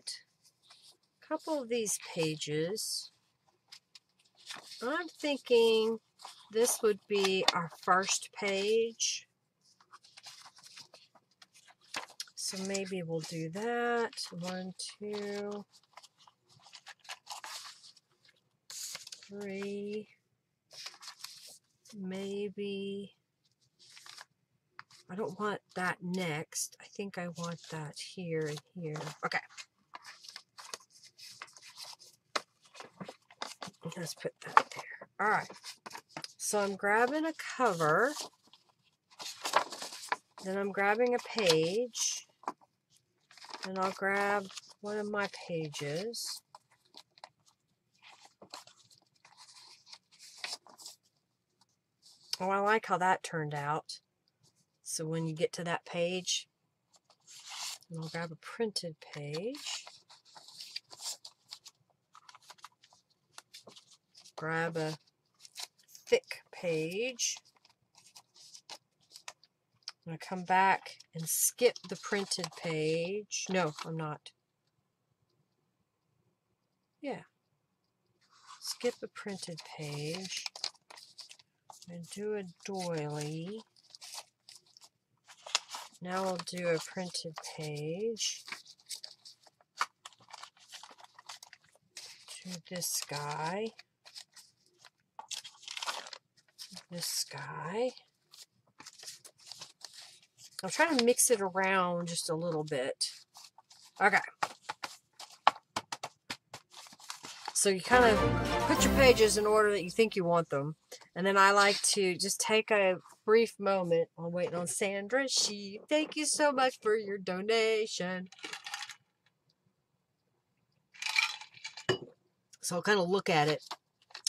a couple of these pages. I'm thinking this would be our first page. So maybe we'll do that. One, two, three, maybe. I don't want that next. I think I want that here and here. Okay. Let's put that there. All right. So I'm grabbing a cover. Then I'm grabbing a page. And I'll grab one of my pages. Oh, I like how that turned out. So when you get to that page, and I'll grab a printed page. Grab a thick page. I'm going to come back and skip the printed page. No, I'm not. Yeah. Skip a printed page. And do a doily. Now I'll do a printed page. To this guy. This guy. I'm trying to mix it around just a little bit. Okay. So you kind of put your pages in order that you think you want them. And then I like to just take a brief moment. I'm waiting on Sandra. She, thank you so much for your donation. So I'll kind of look at it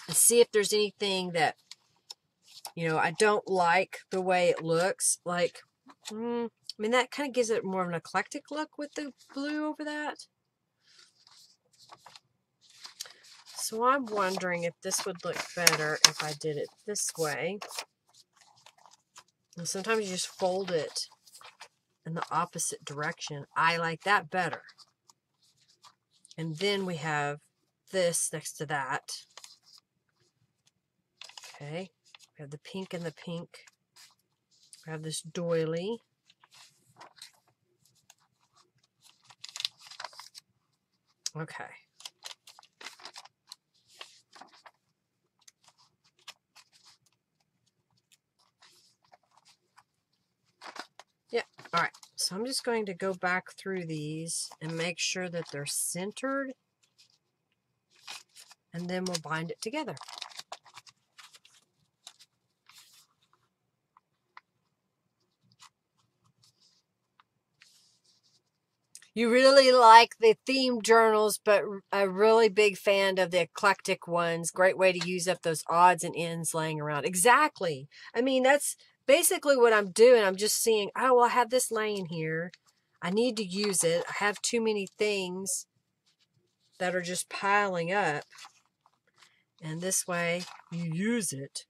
and see if there's anything that You know, I don't like the way it looks. Like, mm, I mean, that kind of gives it more of an eclectic look with the blue over that. So I'm wondering if this would look better if I did it this way. And sometimes you just fold it in the opposite direction. I like that better. And then we have this next to that. Okay, we have the pink and the pink. We have this doily. Okay. Yeah, all right. So I'm just going to go back through these and make sure that they're centered. And then we'll bind it together. You really like the themed journals, but a really big fan of the eclectic ones. Great way to use up those odds and ends laying around. Exactly. I mean, that's basically what I'm doing. I'm just seeing, oh, well, I have this laying here. I need to use it. I have too many things that are just piling up. And this way, you use it.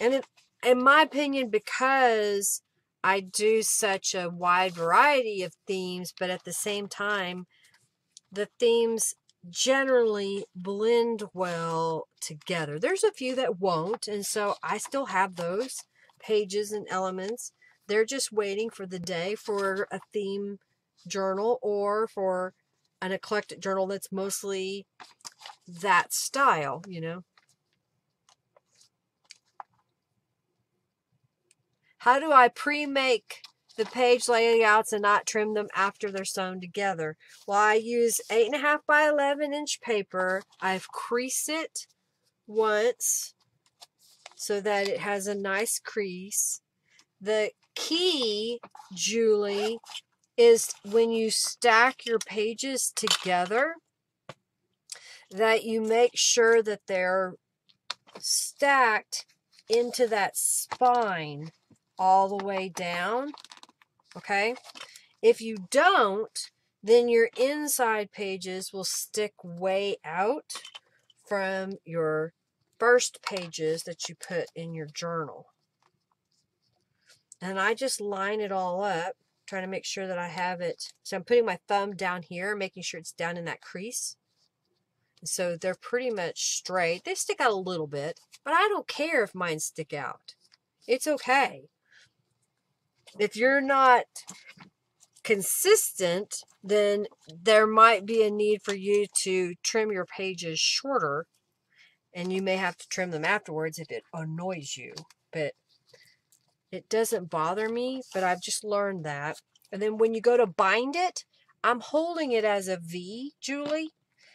And it, in my opinion, because I do such a wide variety of themes, but at the same time, the themes generally blend well together. There's a few that won't, and so I still have those pages and elements. They're just waiting for the day for a theme journal or for an eclectic journal that's mostly that style, you know. How do I pre-make the page layouts and not trim them after they're sewn together? Well, I use eight and a half by eleven inch paper. I've creased it once so that it has a nice crease. The key, Julie, is when you stack your pages together that you make sure that they're stacked into that spine all the way down, okay? If you don't, then your inside pages will stick way out from your first pages that you put in your journal. And I just line it all up, trying to make sure that I have it. So I'm putting my thumb down here, making sure it's down in that crease. And so they're pretty much straight. They stick out a little bit, but I don't care if mine stick out. It's okay. If you're not consistent, then there might be a need for you to trim your pages shorter, and you may have to trim them afterwards if it annoys you, but it doesn't bother me, but I've just learned that. And then when you go to bind it, I'm holding it as a V, Julie,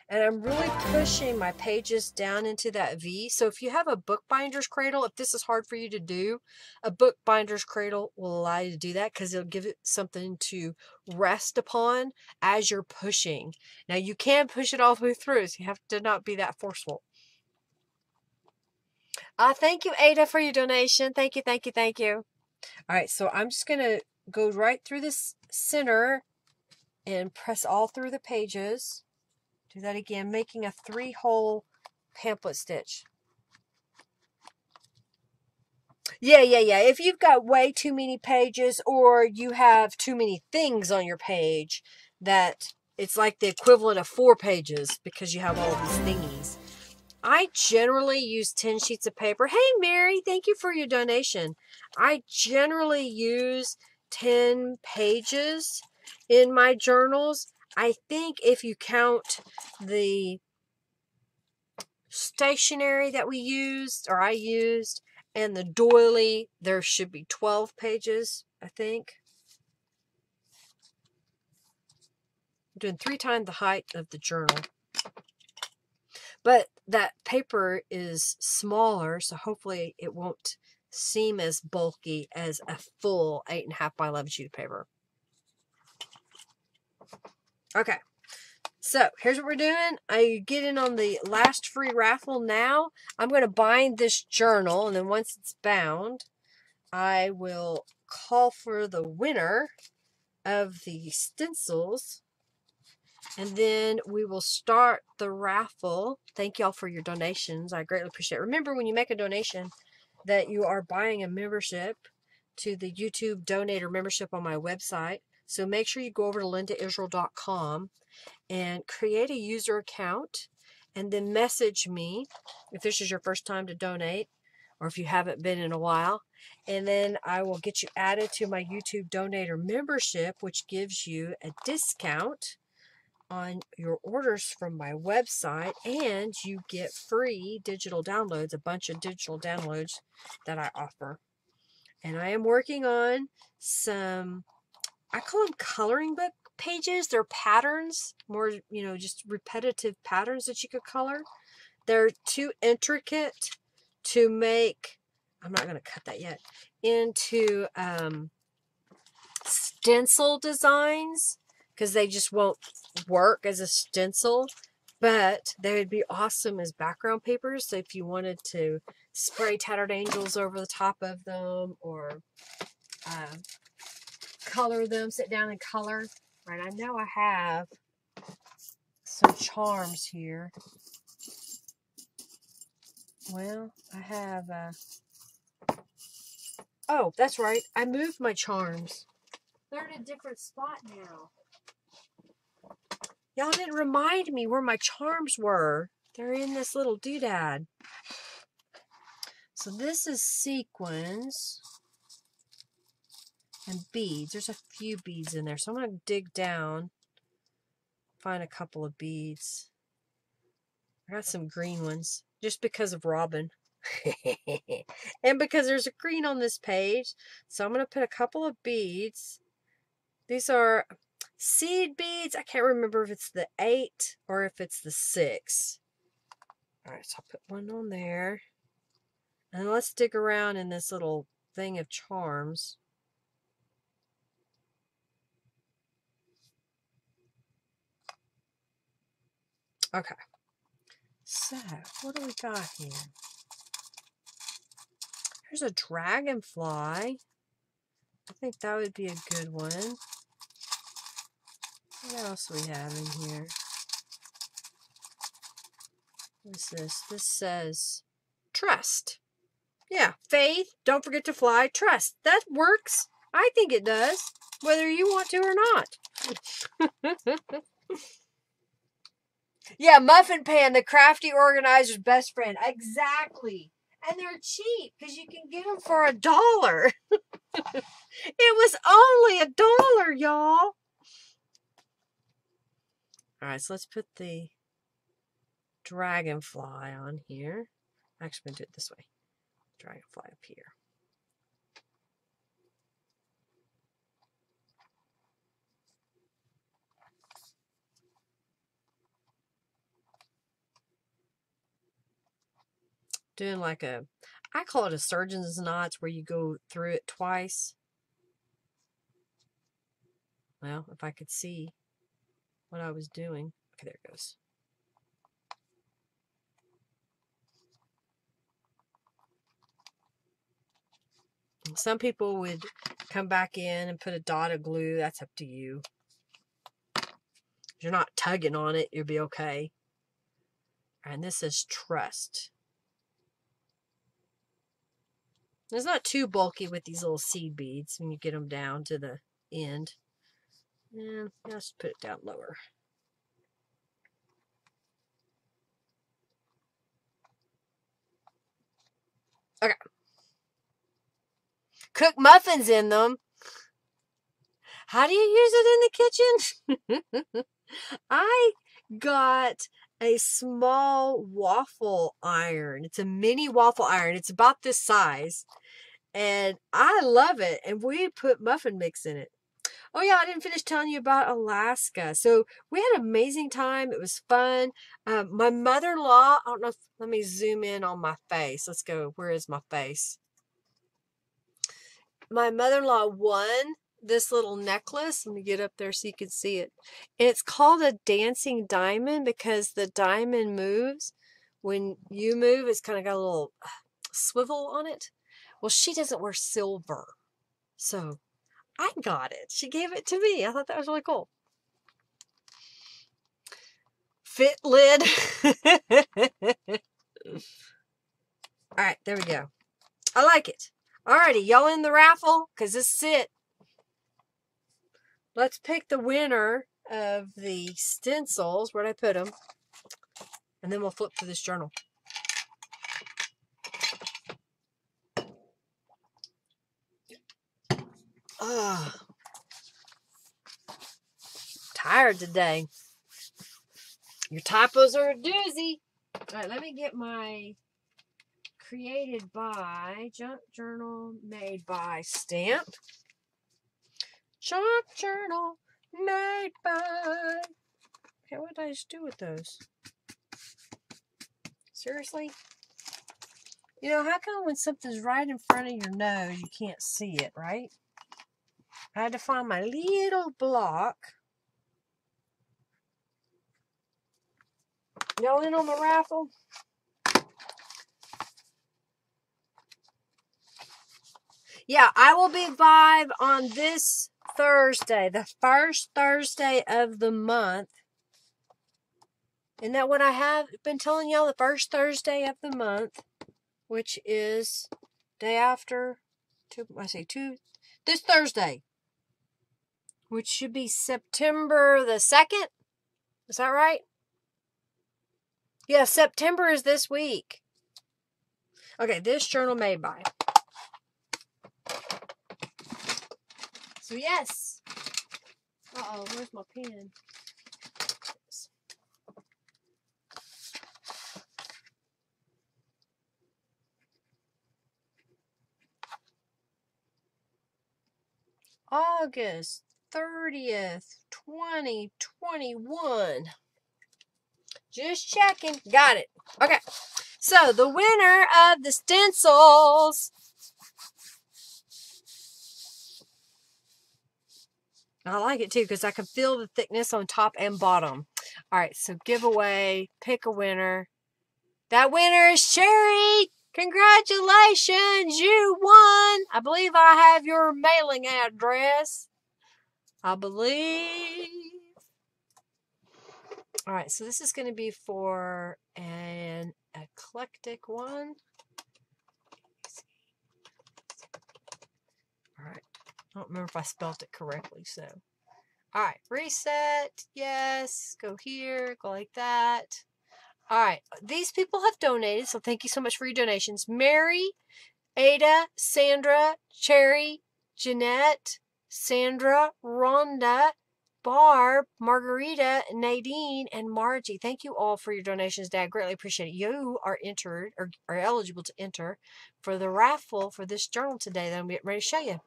and I'm really pushing my pages down into that V. So if you have a bookbinder's cradle, if this is hard for you to do, a bookbinder's cradle will allow you to do that because it'll give it something to rest upon as you're pushing. Now you can push it all the way through, so you have to not be that forceful. Uh, thank you, Ada, for your donation. Thank you, thank you, thank you. All right, so I'm just gonna go right through this center and press all through the pages. Do that again, making a three-hole pamphlet stitch. Yeah, yeah, yeah. If you've got way too many pages or you have too many things on your page, that it's like the equivalent of four pages because you have all these thingies. I generally use ten sheets of paper. Hey, Mary, thank you for your donation. I generally use ten pages in my journals. I think if you count the stationery that we used, or I used, and the doily, there should be twelve pages, I think. I'm doing three times the height of the journal. But that paper is smaller, so hopefully it won't seem as bulky as a full eight and a half by eleven sheet of paper. Okay, So here's what we're doing. I get in on the last free raffle now. I'm going to bind this journal, and then once it's bound, I will call for the winner of the stencils, and then we will start the raffle. Thank y'all for your donations. I greatly appreciate it. Remember, when you make a donation, that you are buying a membership to the YouTube Donator membership on my website. So make sure you go over to Linda Israel dot com and create a user account, and then message me if this is your first time to donate, or if you haven't been in a while, and then I will get you added to my YouTube Donator membership, which gives you a discount on your orders from my website, and you get free digital downloads, a bunch of digital downloads that I offer. And I am working on some, I call them coloring book pages. They're patterns, more, you know, just repetitive patterns that you could color. They're too intricate to make, I'm not going to cut that yet, into um, stencil designs, because they just won't work as a stencil, but they would be awesome as background papers. So if you wanted to spray Tattered Angels over the top of them, or uh, color them, sit down and color. Right, I know I have some charms here. Well, I have, uh, oh, that's right. I moved my charms. They're in a different spot now. Y'all didn't remind me where my charms were. They're in this little doodad. So this is sequins and beads. There's a few beads in there, so I'm going to dig down, find a couple of beads. I got some green ones just because of Robin and because there's a green on this page. So I'm going to put a couple of beads. These are seed beads. I can't remember if it's the eight or if it's the six. All right, so I'll put one on there. And let's dig around in this little thing of charms. Okay, so what do we got here? Here's a dragonfly. I think that would be a good one. What else do we have in here? What's this? This says trust. Yeah, faith, don't forget to fly, trust. That works. I think it does, whether you want to or not. Yeah, Muffin Pan, the crafty organizer's best friend. Exactly. And they're cheap because you can get them for a dollar. It was only a dollar, y'all. All right, so let's put the dragonfly on here. Actually, I'm going to do it this way. Dragonfly up here. Doing like a, I call it a surgeon's knots, where you go through it twice. Well, if I could see what I was doing. Okay, there it goes. Some people would come back in and put a dot of glue. That's up to you. If you're not tugging on it, you'll be okay. And this is trust. It's not too bulky with these little seed beads when you get them down to the end. And I'll just put it down lower. Okay. Cook muffins in them. How do you use it in the kitchen? I got a small waffle iron. It's a mini waffle iron. It's about this size. And I love it. And we put muffin mix in it. Oh yeah, I didn't finish telling you about Alaska. So we had an amazing time. It was fun. Um, my mother-in-law, I don't know if, let me zoom in on my face. Let's go. Where is my face? My mother-in-law won this little necklace. Let me get up there so you can see it. And it's called a dancing diamond because the diamond moves when you move. It's kind of got a little swivel on it. Well, she doesn't wear silver, so I got it. She gave it to me. I thought that was really cool. Fit lid. All right, there we go. I like it. Alrighty, y'all in the raffle? Because this is it. Let's pick the winner of the stencils. Where'd I put them? And then we'll flip through this journal. Oh, tired today. Your typos are a doozy. All right, let me get my created by junk journal made by stamp. Junk journal made by. Okay, what did I just do with those? Seriously? You know, how come when something's right in front of your nose, you can't see it, right? I had to find my little block. Y'all in on the raffle? Yeah, I will be live on this Thursday, the first Thursday of the month. Isn't that what I have been telling y'all? The first Thursday of the month, which is day after, two, I say two, this Thursday. Which should be September the second. Is that right? Yeah, September is this week. Okay, this journal made by. So, yes. Uh-oh, where's my pen? August. thirtieth, twenty twenty-one. Just checking. Got it. Okay. So, the winner of the stencils. I like it too because I can feel the thickness on top and bottom. All right. So, giveaway. Pick a winner. That winner is Sherry. Congratulations. You won. I believe I have your mailing address. I believe. All right, so this is going to be for an eclectic one. All right, I don't remember if I spelt it correctly, so. All right, reset, yes, go here, go like that. All right, these people have donated, so thank you so much for your donations. Mary, Ada, Sandra, Cherry, Jeanette, Sandra, Rhonda, Barb, Margarita, Nadine, and Margie. Thank you all for your donations, Dad. Greatly appreciate it. You are entered, or are eligible to enter for the raffle for this journal today that I'm getting ready to show you.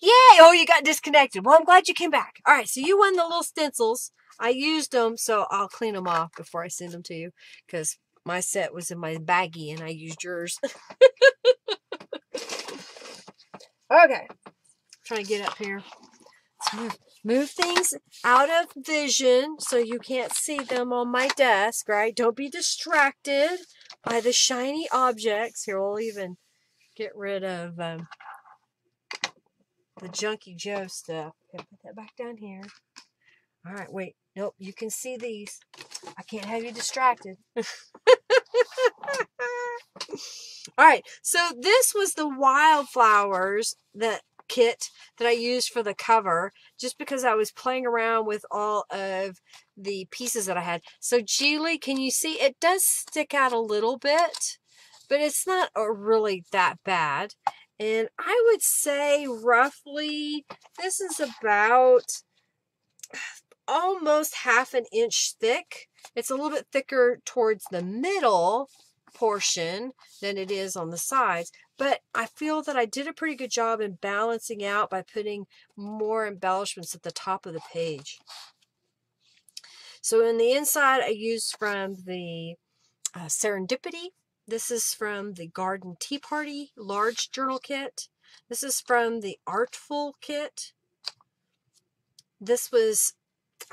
Yay! Oh, you got disconnected. Well, I'm glad you came back. All right, so you won the little stencils. I used them, so I'll clean them off before I send them to you because my set was in my baggie and I used yours. Okay. Trying to get up here. Let's move, move things out of vision so you can't see them on my desk, right? Don't be distracted by the shiny objects. Here, we'll even get rid of um, the Junkie Joe stuff. Okay, put that back down here. All right, wait. Nope, you can see these. I can't have you distracted. All right, so this was the Wildflowers that kit that I used for the cover just because I was playing around with all of the pieces that I had. So Geely, can you see it does stick out a little bit, but it's not a really that bad. And I would say roughly this is about almost half an inch thick. It's a little bit thicker towards the middle portion than it is on the sides, but I feel that I did a pretty good job in balancing out by putting more embellishments at the top of the page. So in the inside, I used from the uh, Serendipity. This is from the Garden Tea Party large journal kit. This is from the Artful kit. This was,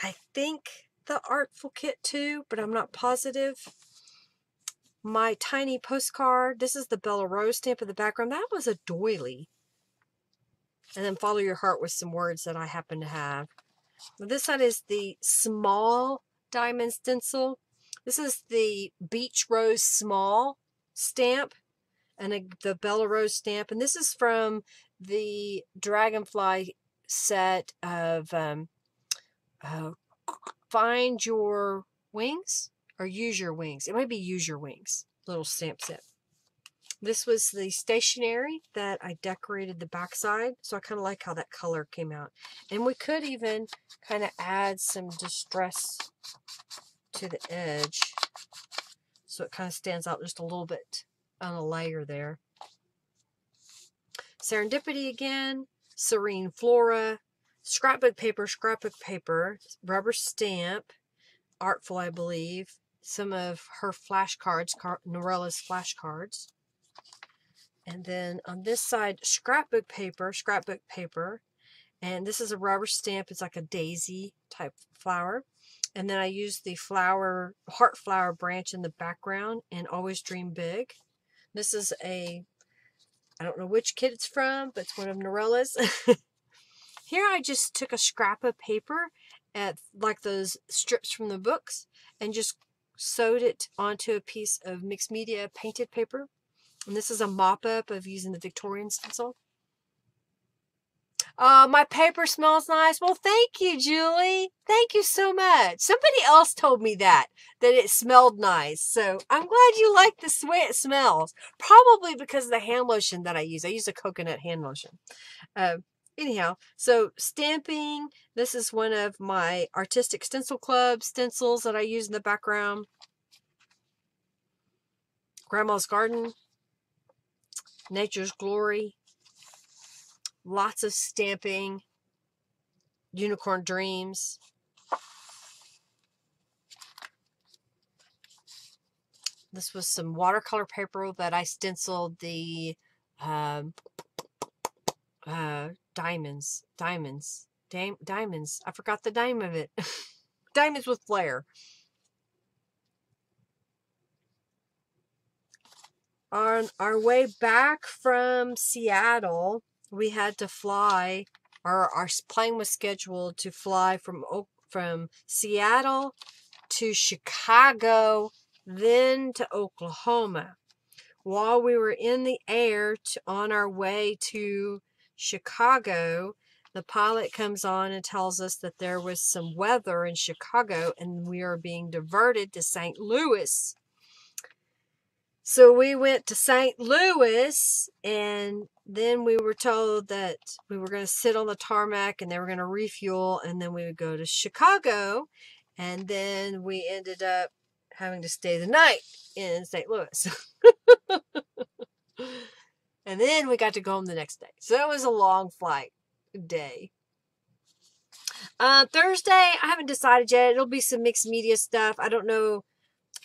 I think, the Artful kit too, but I'm not positive. My tiny postcard. This is the Bella Rosa stamp in the background. That was a doily. And then follow your heart with some words that I happen to have. Now this side is the small diamond stencil. This is the Beach Rose small stamp and a, the Bella Rosa stamp. And this is from the Dragonfly set of um, uh, Find Your Wings or Use Your Wings. It might be Use Your Wings, little stamp set. This was the stationery that I decorated the backside. So I kind of like how that color came out. And we could even kind of add some distress to the edge. So it kind of stands out just a little bit on a layer there. Serendipity again. Serene Flora. Scrapbook paper, scrapbook paper. Rubber stamp. Artful, I believe. Some of her flashcards, Norella's flashcards. And then on this side, scrapbook paper, scrapbook paper. And this is a rubber stamp. It's like a daisy type flower. And then I used the flower, heart flower branch in the background and Always Dream Big. This is a, I don't know which kit it's from, but it's one of Norella's. Here I just took a scrap of paper at like those strips from the books and just sewed it onto a piece of mixed media painted paper. And this is a mop-up of using the Victorian stencil. Uh, my paper smells nice. Well, thank you, Julie. Thank you so much. Somebody else told me that, that it smelled nice. So I'm glad you like the way it smells. Probably because of the hand lotion that I use. I use a coconut hand lotion. Uh, anyhow, so stamping. This is one of my Artistic Stencil Club stencils that I use in the background. Grandma's Garden. Nature's Glory, lots of stamping, Unicorn Dreams, this was some watercolor paper that I stenciled the um, uh, diamonds, diamonds, Di diamonds, I forgot the name of it, diamonds with flair. On our way back from Seattle, we had to fly, or our plane was scheduled to fly from, from Seattle to Chicago, then to Oklahoma. While we were in the air to, on our way to Chicago, the pilot comes on and tells us that there was some weather in Chicago and we are being diverted to Saint Louis. So we went to Saint Louis, and then we were told that we were going to sit on the tarmac, and they were going to refuel, and then we would go to Chicago, and then we ended up having to stay the night in Saint Louis. And then we got to go home the next day. So it was a long flight day. Uh, Thursday, I haven't decided yet. It'll be some mixed media stuff. I don't know.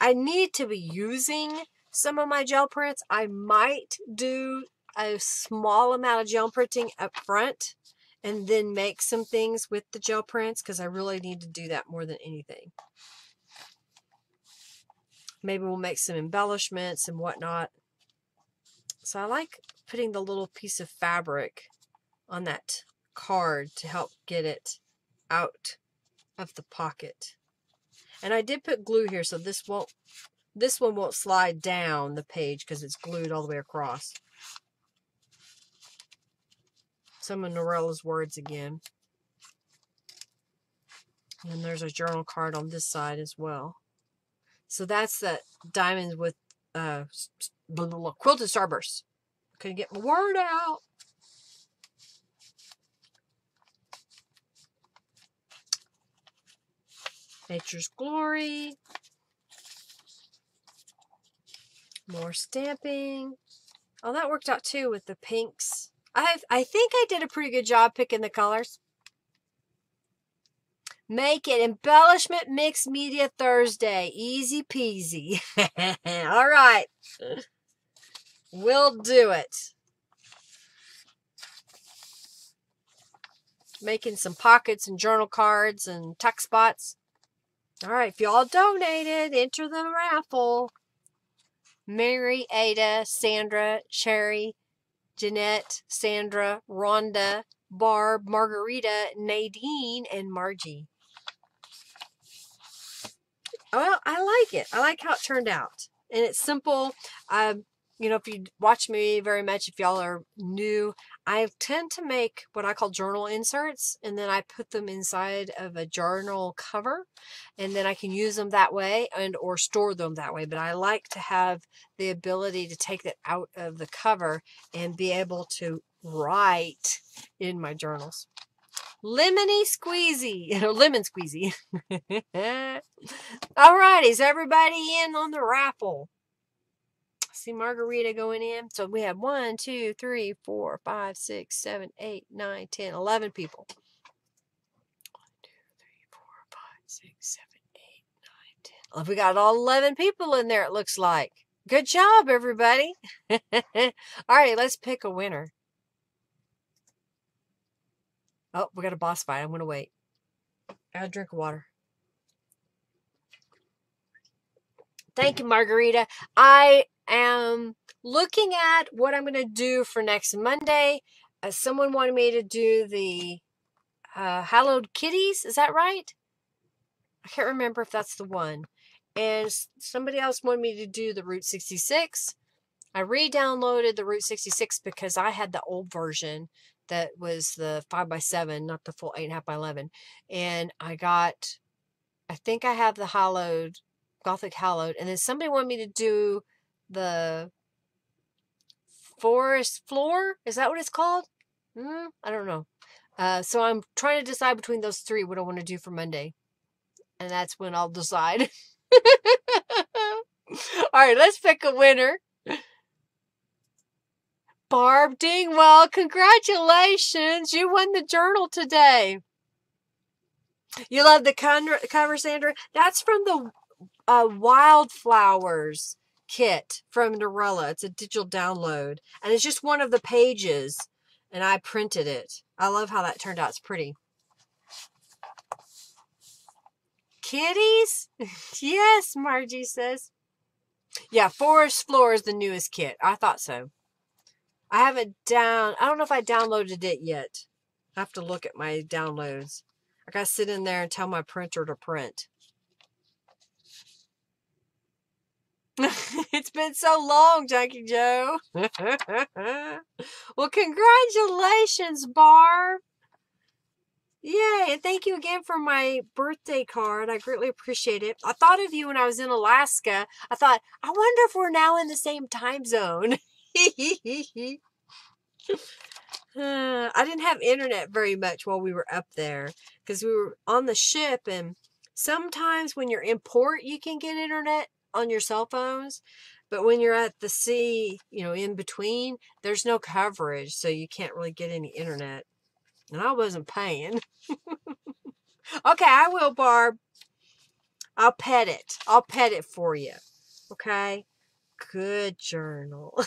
I need to be using some of my gel prints. I might do a small amount of gel printing up front and then make some things with the gel prints because I really need to do that more than anything. Maybe we'll make some embellishments and whatnot. So I like putting the little piece of fabric on that card to help get it out of the pocket. And I did put glue here so this won't This one won't slide down the page because it's glued all the way across. Some of Norella's words again. And there's a journal card on this side as well. So that's that diamonds with uh, blah, blah, blah, quilted starburst. Couldn't get my word out. Nature's Glory. More stamping. Oh, that worked out too with the pinks. I I think I did a pretty good job picking the colors. Make it embellishment mixed media Thursday. Easy peasy. All right. We'll do it. making some pockets and journal cards and tuck spots. All right, if y'all donated, enter the raffle. Mary, Ada, Sandra, Sherry, Jeanette, Sandra, Rhonda, Barb, Margarita, Nadine, and Margie. Well, I like it. I like how it turned out. And it's simple. I, you know, if you watch me very much, if y'all are new, I tend to make what I call journal inserts, and then I put them inside of a journal cover, and then I can use them that way and or store them that way. But I like to have the ability to take that out of the cover and be able to write in my journals. Lemony squeezy, you know, lemon squeezy. All right, is everybody in on the raffle? I see Margarita going in. So we have one, two, three, four, five, six, seven, eight, nine, ten, eleven people. One, two, three, four, five, six, seven, eight, nine, ten. Well, we got all eleven people in there, it looks like. Good job, everybody. All right, let's pick a winner. Oh, we got a boss fight. I'm going to wait. I'll drink water. Thank you, Margarita. I am looking at what I'm going to do for next Monday. Uh, someone wanted me to do the uh, Hallowed Kitties. Is that right? I can't remember if that's the one. And somebody else wanted me to do the Route sixty-six. I re-downloaded the Route sixty-six because I had the old version. That was the five by seven, not the full eight and a half by eleven. And I got, I think I have the Hallowed, Gothic Hallowed. And then somebody wanted me to do the Forest Floor. Is that what it's called? Mm, I don't know. Uh, so I'm trying to decide between those three what I want to do for Monday. And that's when I'll decide. All right, let's pick a winner. Barb Dingwell, congratulations. You won the journal today. You love the cover, Sandra? That's from the uh, Wildflowers kit from Norella. It's a digital download. And it's just one of the pages. And I printed it. I love how that turned out. It's pretty. Kitties? Yes, Margie says. Yeah, Forest Floor is the newest kit. I thought so. I have it down. I don't know if I downloaded it yet. I have to look at my downloads. I got to sit in there and tell my printer to print. It's been so long, Junkie Joe. Well, congratulations, Barb. Yay, and thank you again for my birthday card. I greatly appreciate it. I thought of you when I was in Alaska. I thought, I wonder if we're now in the same time zone. uh, I didn't have internet very much while we were up there because we were on the ship, and sometimes when you're in port you can get internet on your cell phones, but when you're at the sea, you know, in between, there's no coverage, so you can't really get any internet, and I wasn't paying. Okay, I will, Barb. I'll pet it. I'll pet it for you. Okay. Good journal.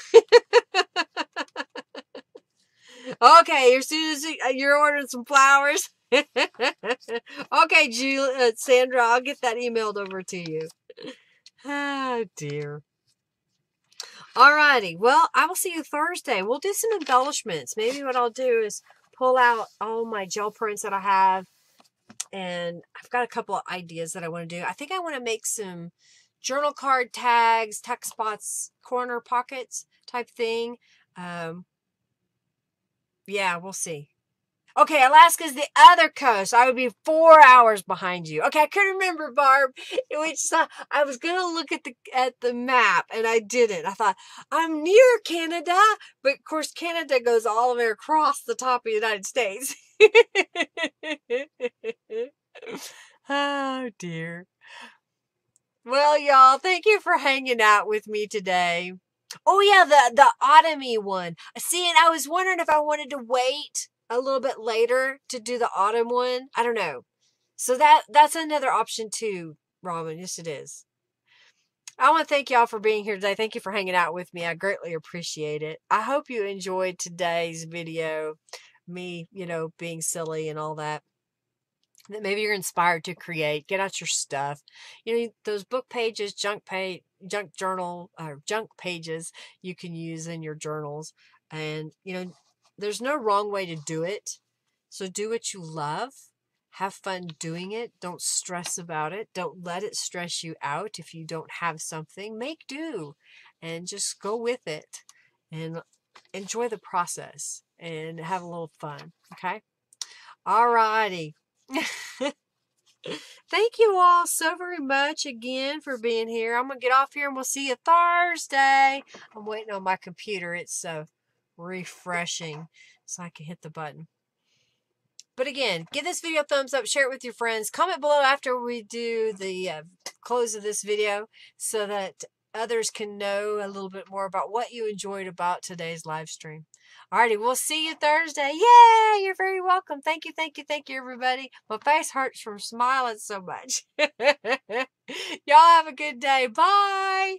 Okay, as soon as you're ordering some flowers. Okay, Julie, uh, Sandra, I'll get that emailed over to you. Oh, dear. Alrighty, well, I will see you Thursday. We'll do some embellishments. Maybe what I'll do is pull out all my gel prints that I have. And I've got a couple of ideas that I want to do. I think I want to make some journal card tags, tuck spots, corner pockets type thing. Um, yeah, we'll see. Okay, Alaska's the other coast. I would be four hours behind you. Okay, I couldn't remember, Barb. Which uh, I was gonna look at the at the map, and I didn't. I thought I'm near Canada, but of course Canada goes all the way across the top of the United States. Oh dear. Well, y'all, thank you for hanging out with me today. Oh, yeah, the, the autumn-y one. See, and I was wondering if I wanted to wait a little bit later to do the autumn one. I don't know. So that that's another option, too, Robin. Yes, it is. I want to thank y'all for being here today. Thank you for hanging out with me. I greatly appreciate it. I hope you enjoyed today's video. me, you know, being silly and all that, that maybe you're inspired to create. Get out your stuff. You know, those book pages, junk page, junk journal, or uh, junk pages you can use in your journals. And, you know, there's no wrong way to do it. So do what you love. Have fun doing it. Don't stress about it. Don't let it stress you out. If you don't have something, make do and just go with it and enjoy the process and have a little fun. Okay. All righty. Thank you all so very much again for being here. I'm going to get off here and we'll see you Thursday. I'm waiting on my computer. It's so refreshing so I can hit the button. But again, give this video a thumbs up, share it with your friends, comment below after we do the uh, close of this video so that others can know a little bit more about what you enjoyed about today's live stream. Alrighty, we'll see you Thursday. Yay! You're very welcome. Thank you, thank you, thank you, everybody. My face hurts from smiling so much. Y'all have a good day. Bye!